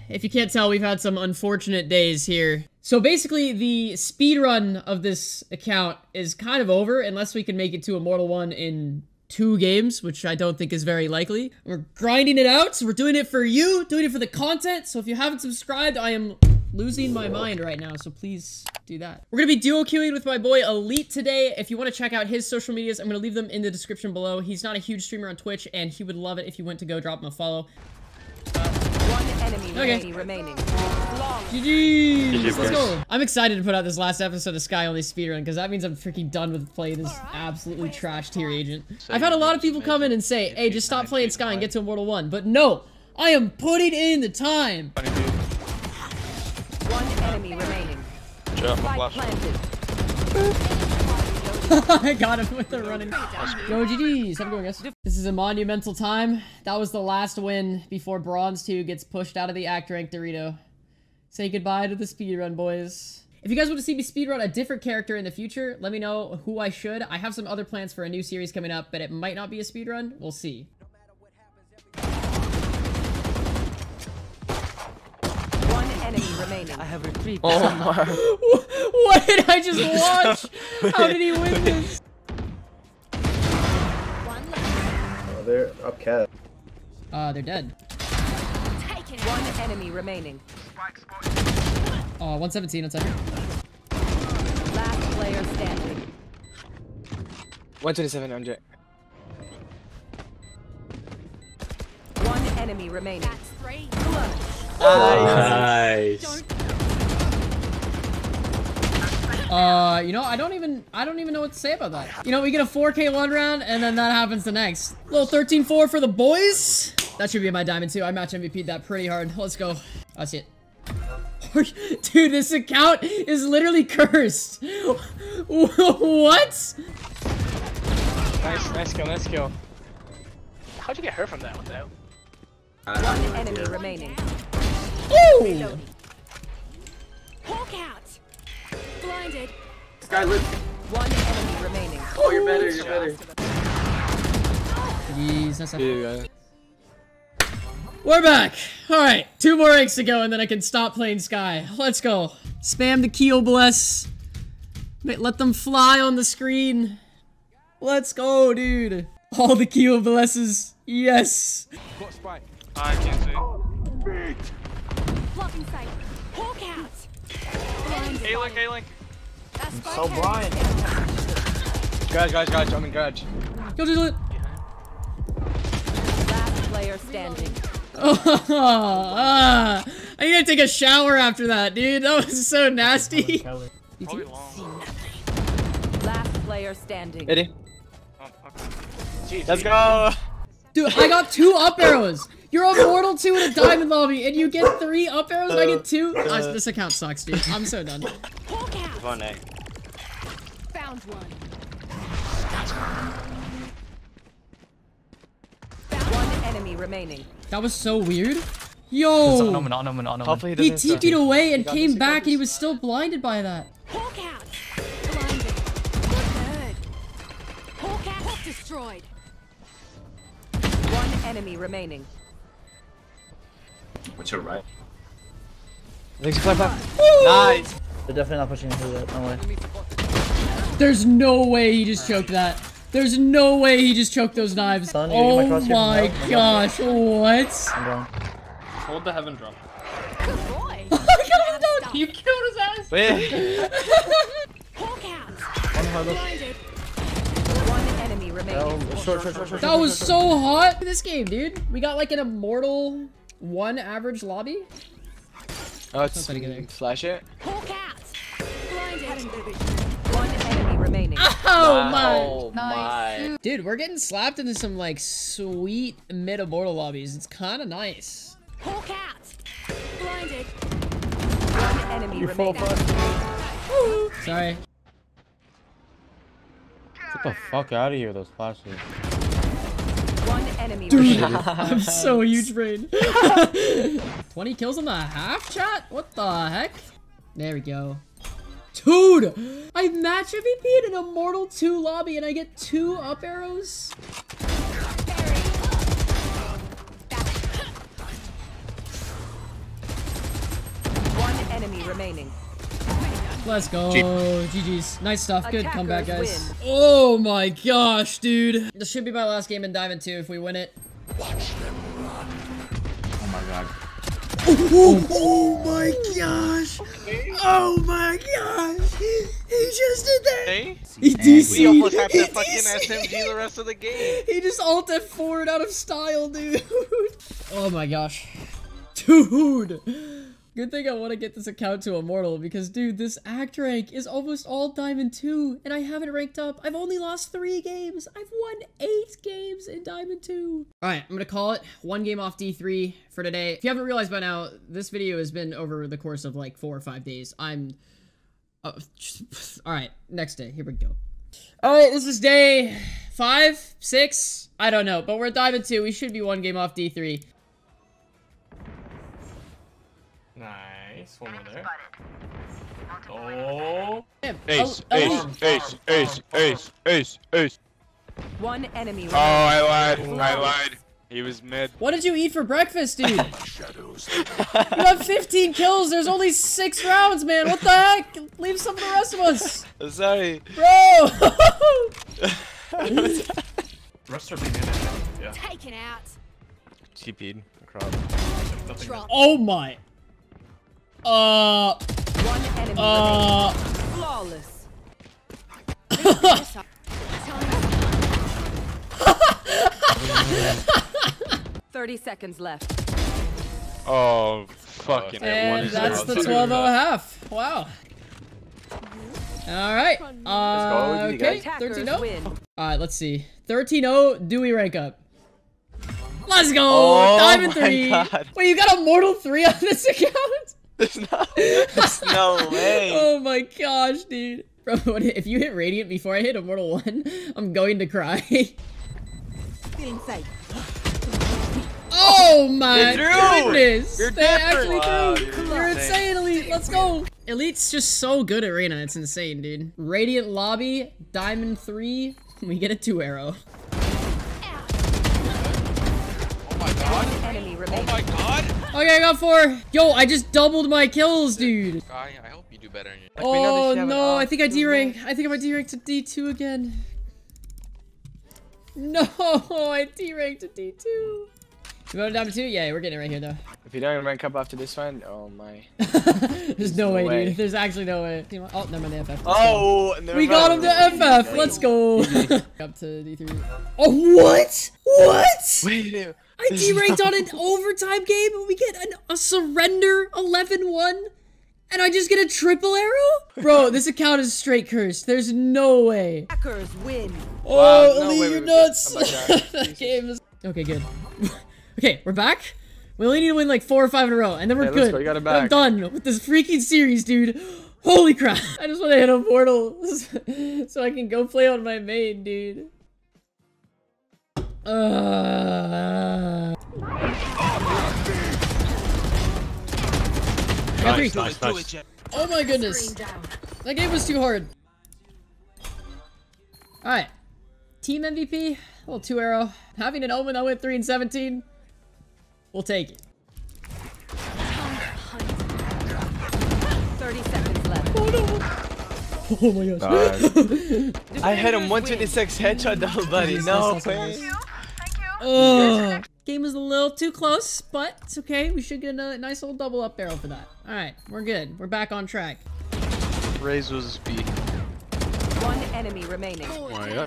if you can't tell, we've had some unfortunate days here. So basically, the speedrun of this account is kind of over, unless we can make it to Immortal one in two games, which I don't think is very likely. We're grinding it out, so we're doing it for you, doing it for the content. So if you haven't subscribed, I am losing my mind right now, so please do that. We're gonna be duo queuing with my boy Elite today. If you want to check out his social medias, I'm gonna leave them in the description below. He's not a huge streamer on Twitch, and he would love it if you went to go drop him a follow. One enemy okay. remaining. G G. Let's go. I'm excited to put out this last episode of Skye Only Speedrun because that means I'm freaking done with playing this absolutely trash tier agent. I've had a lot of people come in and say, hey, just stop playing Skye and get to Immortal one. But no, I am putting in the time. One enemy remaining. I got him with the running. Go G Gs. I'm going, guys. This is a monumental time. That was the last win before Bronze two gets pushed out of the Act Rank Dorito. Say goodbye to the speedrun, boys. If you guys want to see me speedrun a different character in the future, let me know who I should. I have some other plans for a new series coming up, but it might not be a speedrun. We'll see. One enemy remaining. I have retrieved. Oh, what did I just watch? How did he win this? One left. Oh, they're up cat. Uh, they're dead. One enemy remaining. Oh, one seventeen, that's here. Last player standing. one twenty-seven, on Jet. One enemy remaining. That's three. Nice. nice. Uh, you know, I don't even, I don't even know what to say about that. You know, we get a four K one round, and then that happens the next. Little thirteen four for the boys. That should be my diamond too. I match M V P'd that pretty hard. Let's go. I see it. Dude, this account is literally cursed. What? Nice, nice kill, nice kill. How'd you get her from that one though? One enemy yeah. remaining. Ooh! Hawk out. Blinded. This guy lives. One enemy remaining. Oh, you're better, you're better. Jeez, that's a We're back. All right, two more ranks to go, and then I can stop playing Skye. Let's go. Spam the Keeoh bless. Let them fly on the screen. Let's go, dude. All the Keeoh blesses. Yes. What spike? I can't see. Blocking sight. Hawk out. A-link, A-link. So blind. Guys, guys, guys. I'm in garage. Go do it. Last player standing. Oh, ah, I gotta take a shower after that, dude. That was so nasty. Probably long. Last player standing. Ready? Oh, okay. Let's go. Dude, I got two up arrows. You're on Mortal two in a diamond lobby, and you get three up arrows, and I get two. Uh, oh, this account sucks, dude. I'm so done. One egg. Found one. One enemy remaining. That was so weird. Yo! No, no, no, no, no, no. He T P'd uh, away and came back and he was still blinded by that. Hawk out! Blinded. Good. Hawk out. Hawk destroyed. One enemy remaining. What's your right? Nice! They're definitely not pushing into that. No way. There's no way he just choked that. There's no way he just choked those knives. Son, oh my, my gosh, what? I'm down. Hold the heaven drop. Good boy. I got him down. You killed his ass. Wait. One enemy remaining. Short, short, short, short, that was so hot in this game, dude. We got like an immortal one average lobby. Oh, it's getting flash it. One enemy remaining. Oh my. Nice. Dude, we're getting slapped into some like sweet mid immortal lobbies. It's kind of nice. Hawk out. Blinded. One enemy You're remaining. Sorry. Get the fuck out of here, those flashes. One enemy. Dude, I'm so huge brain. twenty kills on the half chat? What the heck? There we go. Dude! I match M V P in an Immortal two lobby and I get two up arrows? One enemy remaining. Let's go. G G Gs. Nice stuff. Good Attackers comeback, guys. Win. Oh my gosh, dude. This should be my last game in Diamond two if we win it. Watch them run. Oh my god. Oh, oh my gosh. Oh my gosh. He just did that. Hey? He D C'd. We almost have to fucking S M G the rest of the game. He just ulted forward out of style, dude. Oh my gosh. Dude. Good thing I want to get this account to Immortal because, dude, this act rank is almost all Diamond two, and I haven't ranked up. I've only lost three games. I've won eight games in Diamond two. All right, I'm going to call it one game off D three for today. If you haven't realized by now, this video has been over the course of, like, four or five days. I'm... Uh, all right, next day. Here we go. All right, this is day five, six, I don't know, but we're at Diamond two. We should be one game off D three. Nice, one over there. Oh! Ace, ace, ace, ace, ace, ace, ace. One enemy. Oh, I lied. I lied. He was mid. What did you eat for breakfast, dude? Shadows. You have fifteen kills. There's only six rounds, man. What the heck? Leave some for the rest of us. Sorry, bro. Rest are being in it. Taken out. T P'd across. Oh my. Uh, One enemy uh, flawless. Thirty seconds left. Oh, fucking! And that's the twelve oh half. Wow. All right. Uh, okay. thirteen oh. All right. Let's see. thirteen oh. Do we rank up? Let's go. Oh, Diamond three. God. Wait, you got a Mortal three on this account? There's no, there's no way. Oh my gosh, dude. Bro, if you hit Radiant before I hit Immortal one, I'm going to cry. Get inside. Oh my goodness. You're they actually wow, threw. You're, You're insane, Elite. Let's go. Elite's just so good at Reyna. It's insane, dude. Radiant lobby, Diamond three. We get a two arrow. Oh my god! Okay, I got four. Yo, I just doubled my kills, dude. Skye, I hope you do better. Like, oh no, I think I D-rank. I think I might D-rank to D two again. No, I D-ranked to D two. You voted down to two? Yeah, we're getting it right here, though. If you don't rank up after this one, oh my. There's, There's no, no way, way, dude. There's actually no way. Oh, never mind the F F. Oh, never We got him to F F. Let's go. Up to D three. Oh, what? What? What do you do? I deranked no. on an overtime game and we get an, a surrender eleven one and I just get a triple arrow? Bro, this account is straight cursed. There's no way. Hackers win. Oh, wow, no, Lee, wait, you're wait, nuts. Wait. Game is okay, good. Okay, we're back. We only need to win like four or five in a row and then we're okay, good. Go. You got it back. I'm done with this freaking series, dude. Holy crap. I just want to hit a portal so I can go play on my main, dude. Uh... Nice, nice, nice. Oh my goodness. That game was too hard. Alright. Team M V P. A little two arrow. Having an Omen that went three and seventeen. We'll take it. thirty seconds left. Oh no. Oh my gosh. I had him one twenty-six headshot double buddy. No way. Uh, game was a little too close, but it's okay. We should get a nice little double up barrel for that. Alright, we're good. We're back on track. Raze was B. One enemy remaining. Oh, yeah.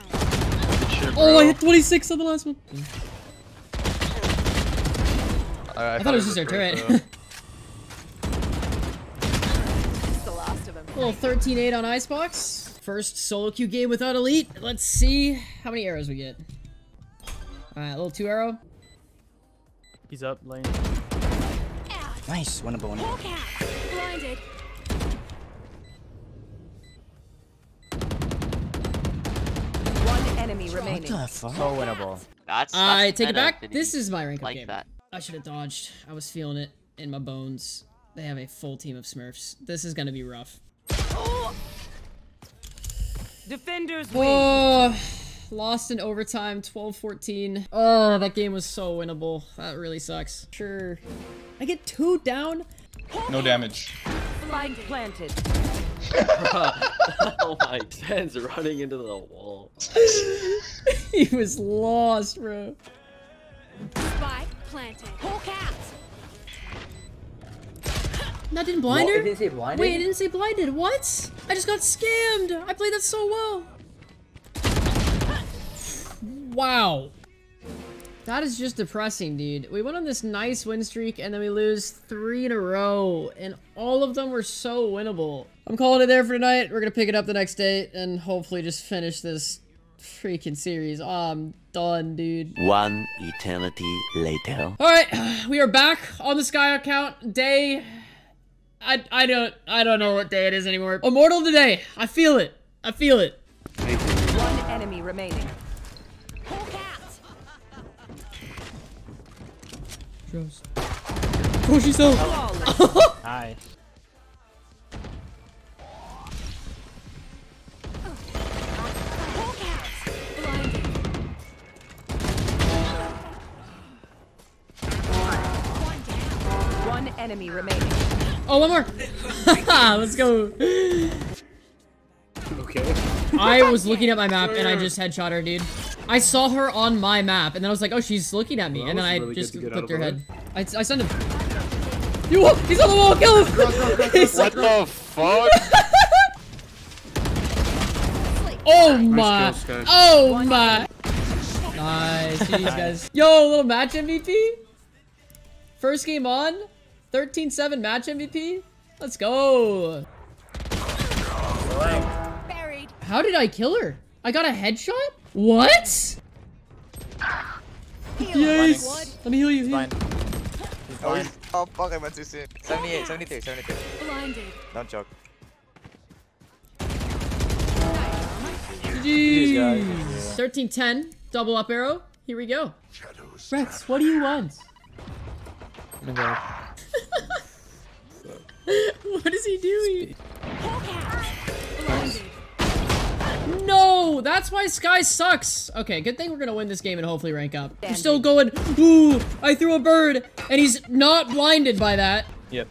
Shit, oh, I hit twenty-six on the last one. I, I, I thought it was just their turret. The last of them. Little thirteen eight on Icebox. First solo queue game without Elite. Let's see how many arrows we get. Alright, little two arrow. He's up, lane. Out. Nice, one a bone. Blinded. One enemy remaining. What the fuck? So winnable. That's, that's I take it back. This is my rank up game. That. I should have dodged. I was feeling it in my bones. They have a full team of Smurfs. This is gonna be rough. Oh. Defenders win. Oh. Lost in overtime, twelve fourteen. Oh, that game was so winnable. That really sucks. Sure. I get two down. No damage. Blind planted. Oh my, Zen's running into the wall. He was lost, bro. Spike planted. Whole cat. That didn't blind her? It didn't say blinded? Wait, it didn't say blinded. What? I just got scammed. I played that so well. Wow. That is just depressing, dude. We went on this nice win streak, and then we lose three in a row, and all of them were so winnable. I'm calling it there for tonight. We're going to pick it up the next day and hopefully just finish this freaking series. Oh, I'm done, dude. One eternity later. All right. We are back on the Skye account. Day... I, I, don't, I don't know what day it is anymore. Immortal today. I feel it. I feel it. One enemy remaining. Oh, she's so. Nice. One enemy remaining. Oh, one more. Let's go. Okay. I was looking at my map and I just headshot her, dude. I saw her on my map, and then I was like, oh, she's looking at me, well, and then I really just clipped her head. I, I sent him. You, he's on the wall, kill him! Cross, cross, cross, cross, what the fuck? Oh my, oh my. Nice, jeez, guys. Yo, little match M V P? First game on, thirteen seven match M V P? Let's go. Buried. How did I kill her? I got a headshot? What? Yes! Let me heal you. He's blind. He's blind. Oh, fuck, I went too soon. seventy-eight, seventy-three, seventy-three. Blinded. Don't joke. G G! thirteen ten, double up arrow. Here we go. Rex, what do you want? What is he doing? Blinded. No, that's why Skye sucks. Okay, good thing we're gonna win this game and hopefully rank up. We're still going. Ooh, I threw a bird, and he's not blinded by that. Yep.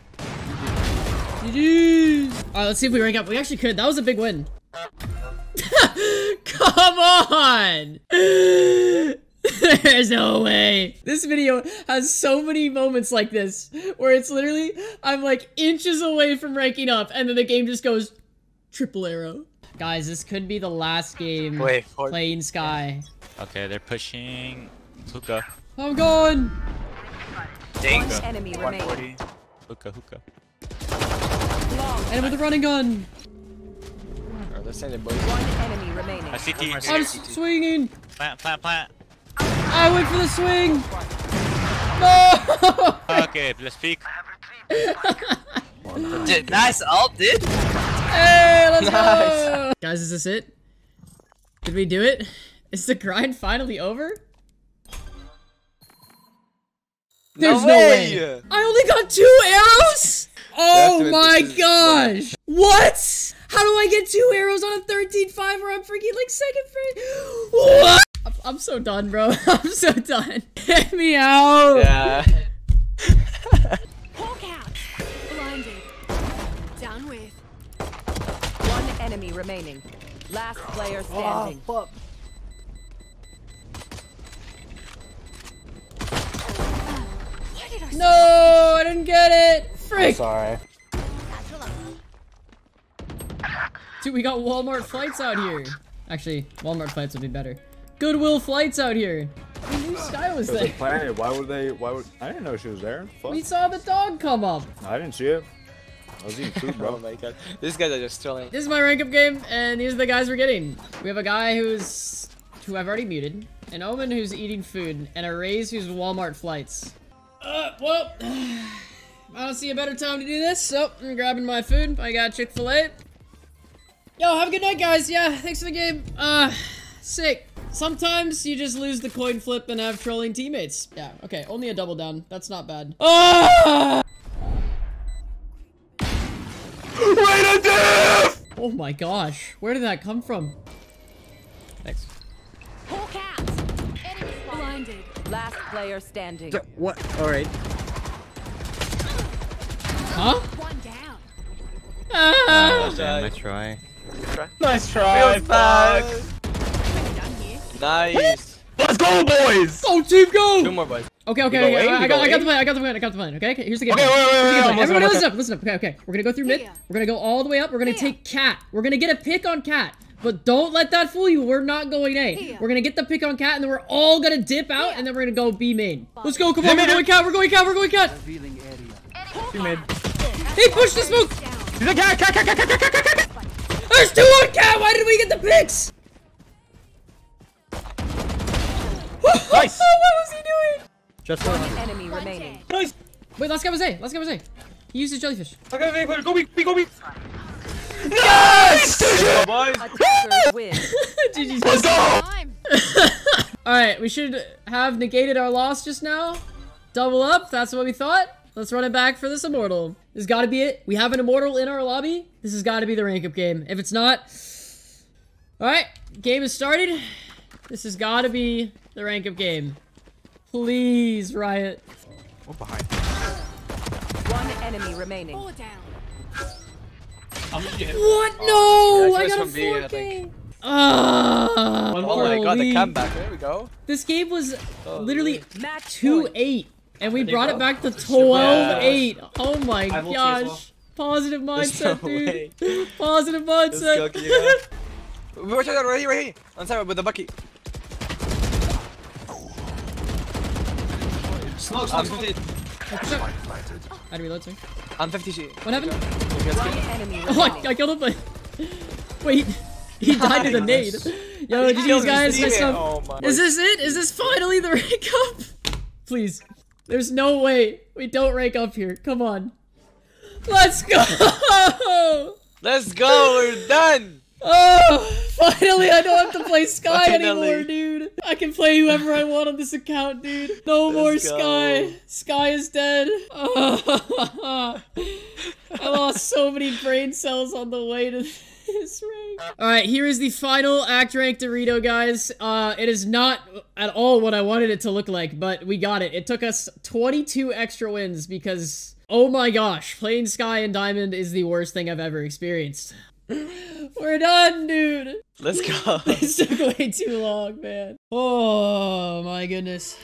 G G. All right, let's see if we rank up. We actually could. That was a big win. Come on. There's no way. This video has so many moments like this where it's literally I'm like inches away from ranking up, and then the game just goes triple arrow. Guys, this could be the last game Wait, playing Skye. Okay, they're pushing hookah. I'm going! Dang. One enemy remaining. Hookah, hookah. And with the running gun! Right, let's send it, boys. One enemy remaining. I see T. I'm swinging! Plant, plant, plant. I went for the swing! No! Okay, let's peek. Dude, nice ult, dude! Hey, let's nice. go! Guys, is this it? Did we do it? Is the grind finally over? There's no, no way. way! I only got two arrows?! Oh my gosh! Fun. What?! How do I get two arrows on a thirteen five where I'm freaking like second frame? What?! I'm, I'm so done, bro. I'm so done. Hit me out! Yeah. Enemy remaining. Last player standing. Oh, fuck. No, I didn't get it. Frick. I'm sorry. Dude, we got Walmart flights out here. Actually, Walmart flights would be better. Goodwill flights out here. We knew Skye was there. Planet. Why would they? Why would? I didn't know she was there. Fuck. We saw the dog come up. I didn't see it. I was eating food, bro. Oh my god. These guys are just chilling. This is my rank up game, and these are the guys we're getting. We have a guy who's who I've already muted, an Omen who's eating food, and a Raze who's Walmart flights. Uh, well, I don't see a better time to do this, so I'm grabbing my food. I got Chick-fil-A. Yo, have a good night, guys. Yeah, thanks for the game. Uh, sick. Sometimes you just lose the coin flip and have trolling teammates. Yeah, okay, only a double down. That's not bad. Oh! Reyna diff! Oh my gosh, where did that come from? Thanks. Whole caps. Enemies blinded. Last player standing. D what? All right. Huh? One down. Ah! Oh, damn, nice try. try. Nice try. Fuck. Nice. Let's go, boys! Go team, go! Two more, boys. Okay, okay, okay. Go I, I, got, go I got the plan, I got the plan, I got the plan, okay? Here's the game. Okay, wait, wait, wait, wait, wait, Everybody listen up, listen up. Okay, okay. We're gonna go through mid. Yeah. We're gonna go all the way up. We're gonna yeah. take Cat. We're gonna get a pick on Cat. But don't let that fool you. We're not going A. Yeah. We're gonna get the pick on Cat, and then we're all gonna dip out, yeah. and then we're gonna go B main. Let's go, come on, we're going Cat, we're going Cat, we're going Cat! B main. He pushed the smoke! He's a Cat, Cat, Cat, Cat, Cat, Cat, Cat, Cat! There's two on Cat! Why did we get the picks? Nice. What was he doing? Just one enemy remaining. Nice. Wait, last guy was A. Last guy was A. He used his jellyfish. Okay, go B, go B. Nice. Go, boys. Let's go. All right, we should have negated our loss just now. Double up. That's what we thought. Let's run it back for this immortal. This has got to be it. We have an immortal in our lobby. This has got to be the rank up game. If it's not, all right, game is started. This has got to be the rank of game. Please, Riot. We're behind. One enemy remaining. Down. What? Oh, no! I got a four K. Ah! Oh my god, the comeback. There we go. This game was oh, literally two eight, and we brought it back to twelve eight. Oh my gosh. Positive mindset, dude. Positive mindset. We watch out, right here, right here. On side with the bucket. Smoke, smoke, smoke. I'd reload, sir. I'm fifty C. What happened? Oh, I, I killed him. Wait, he died to the nade. Yo, G G's guys, nice stuff. Oh, is this it? Is this finally the rank up? Please. There's no way we don't rank up here. Come on. Let's go. Let's go. We're done. Oh, finally I don't have to play Skye anymore, dude. I can play whoever I want on this account, dude. No Let's more Skye. Go. Skye is dead. Oh. I lost so many brain cells on the way to this rank. Alright, here is the final Act Rank Dorito, guys. Uh, it is not at all what I wanted it to look like, but we got it. It took us twenty-two extra wins because, oh my gosh, playing Skye and Diamond is the worst thing I've ever experienced. We're done, dude. Let's go. This took way too long, man. Oh my goodness.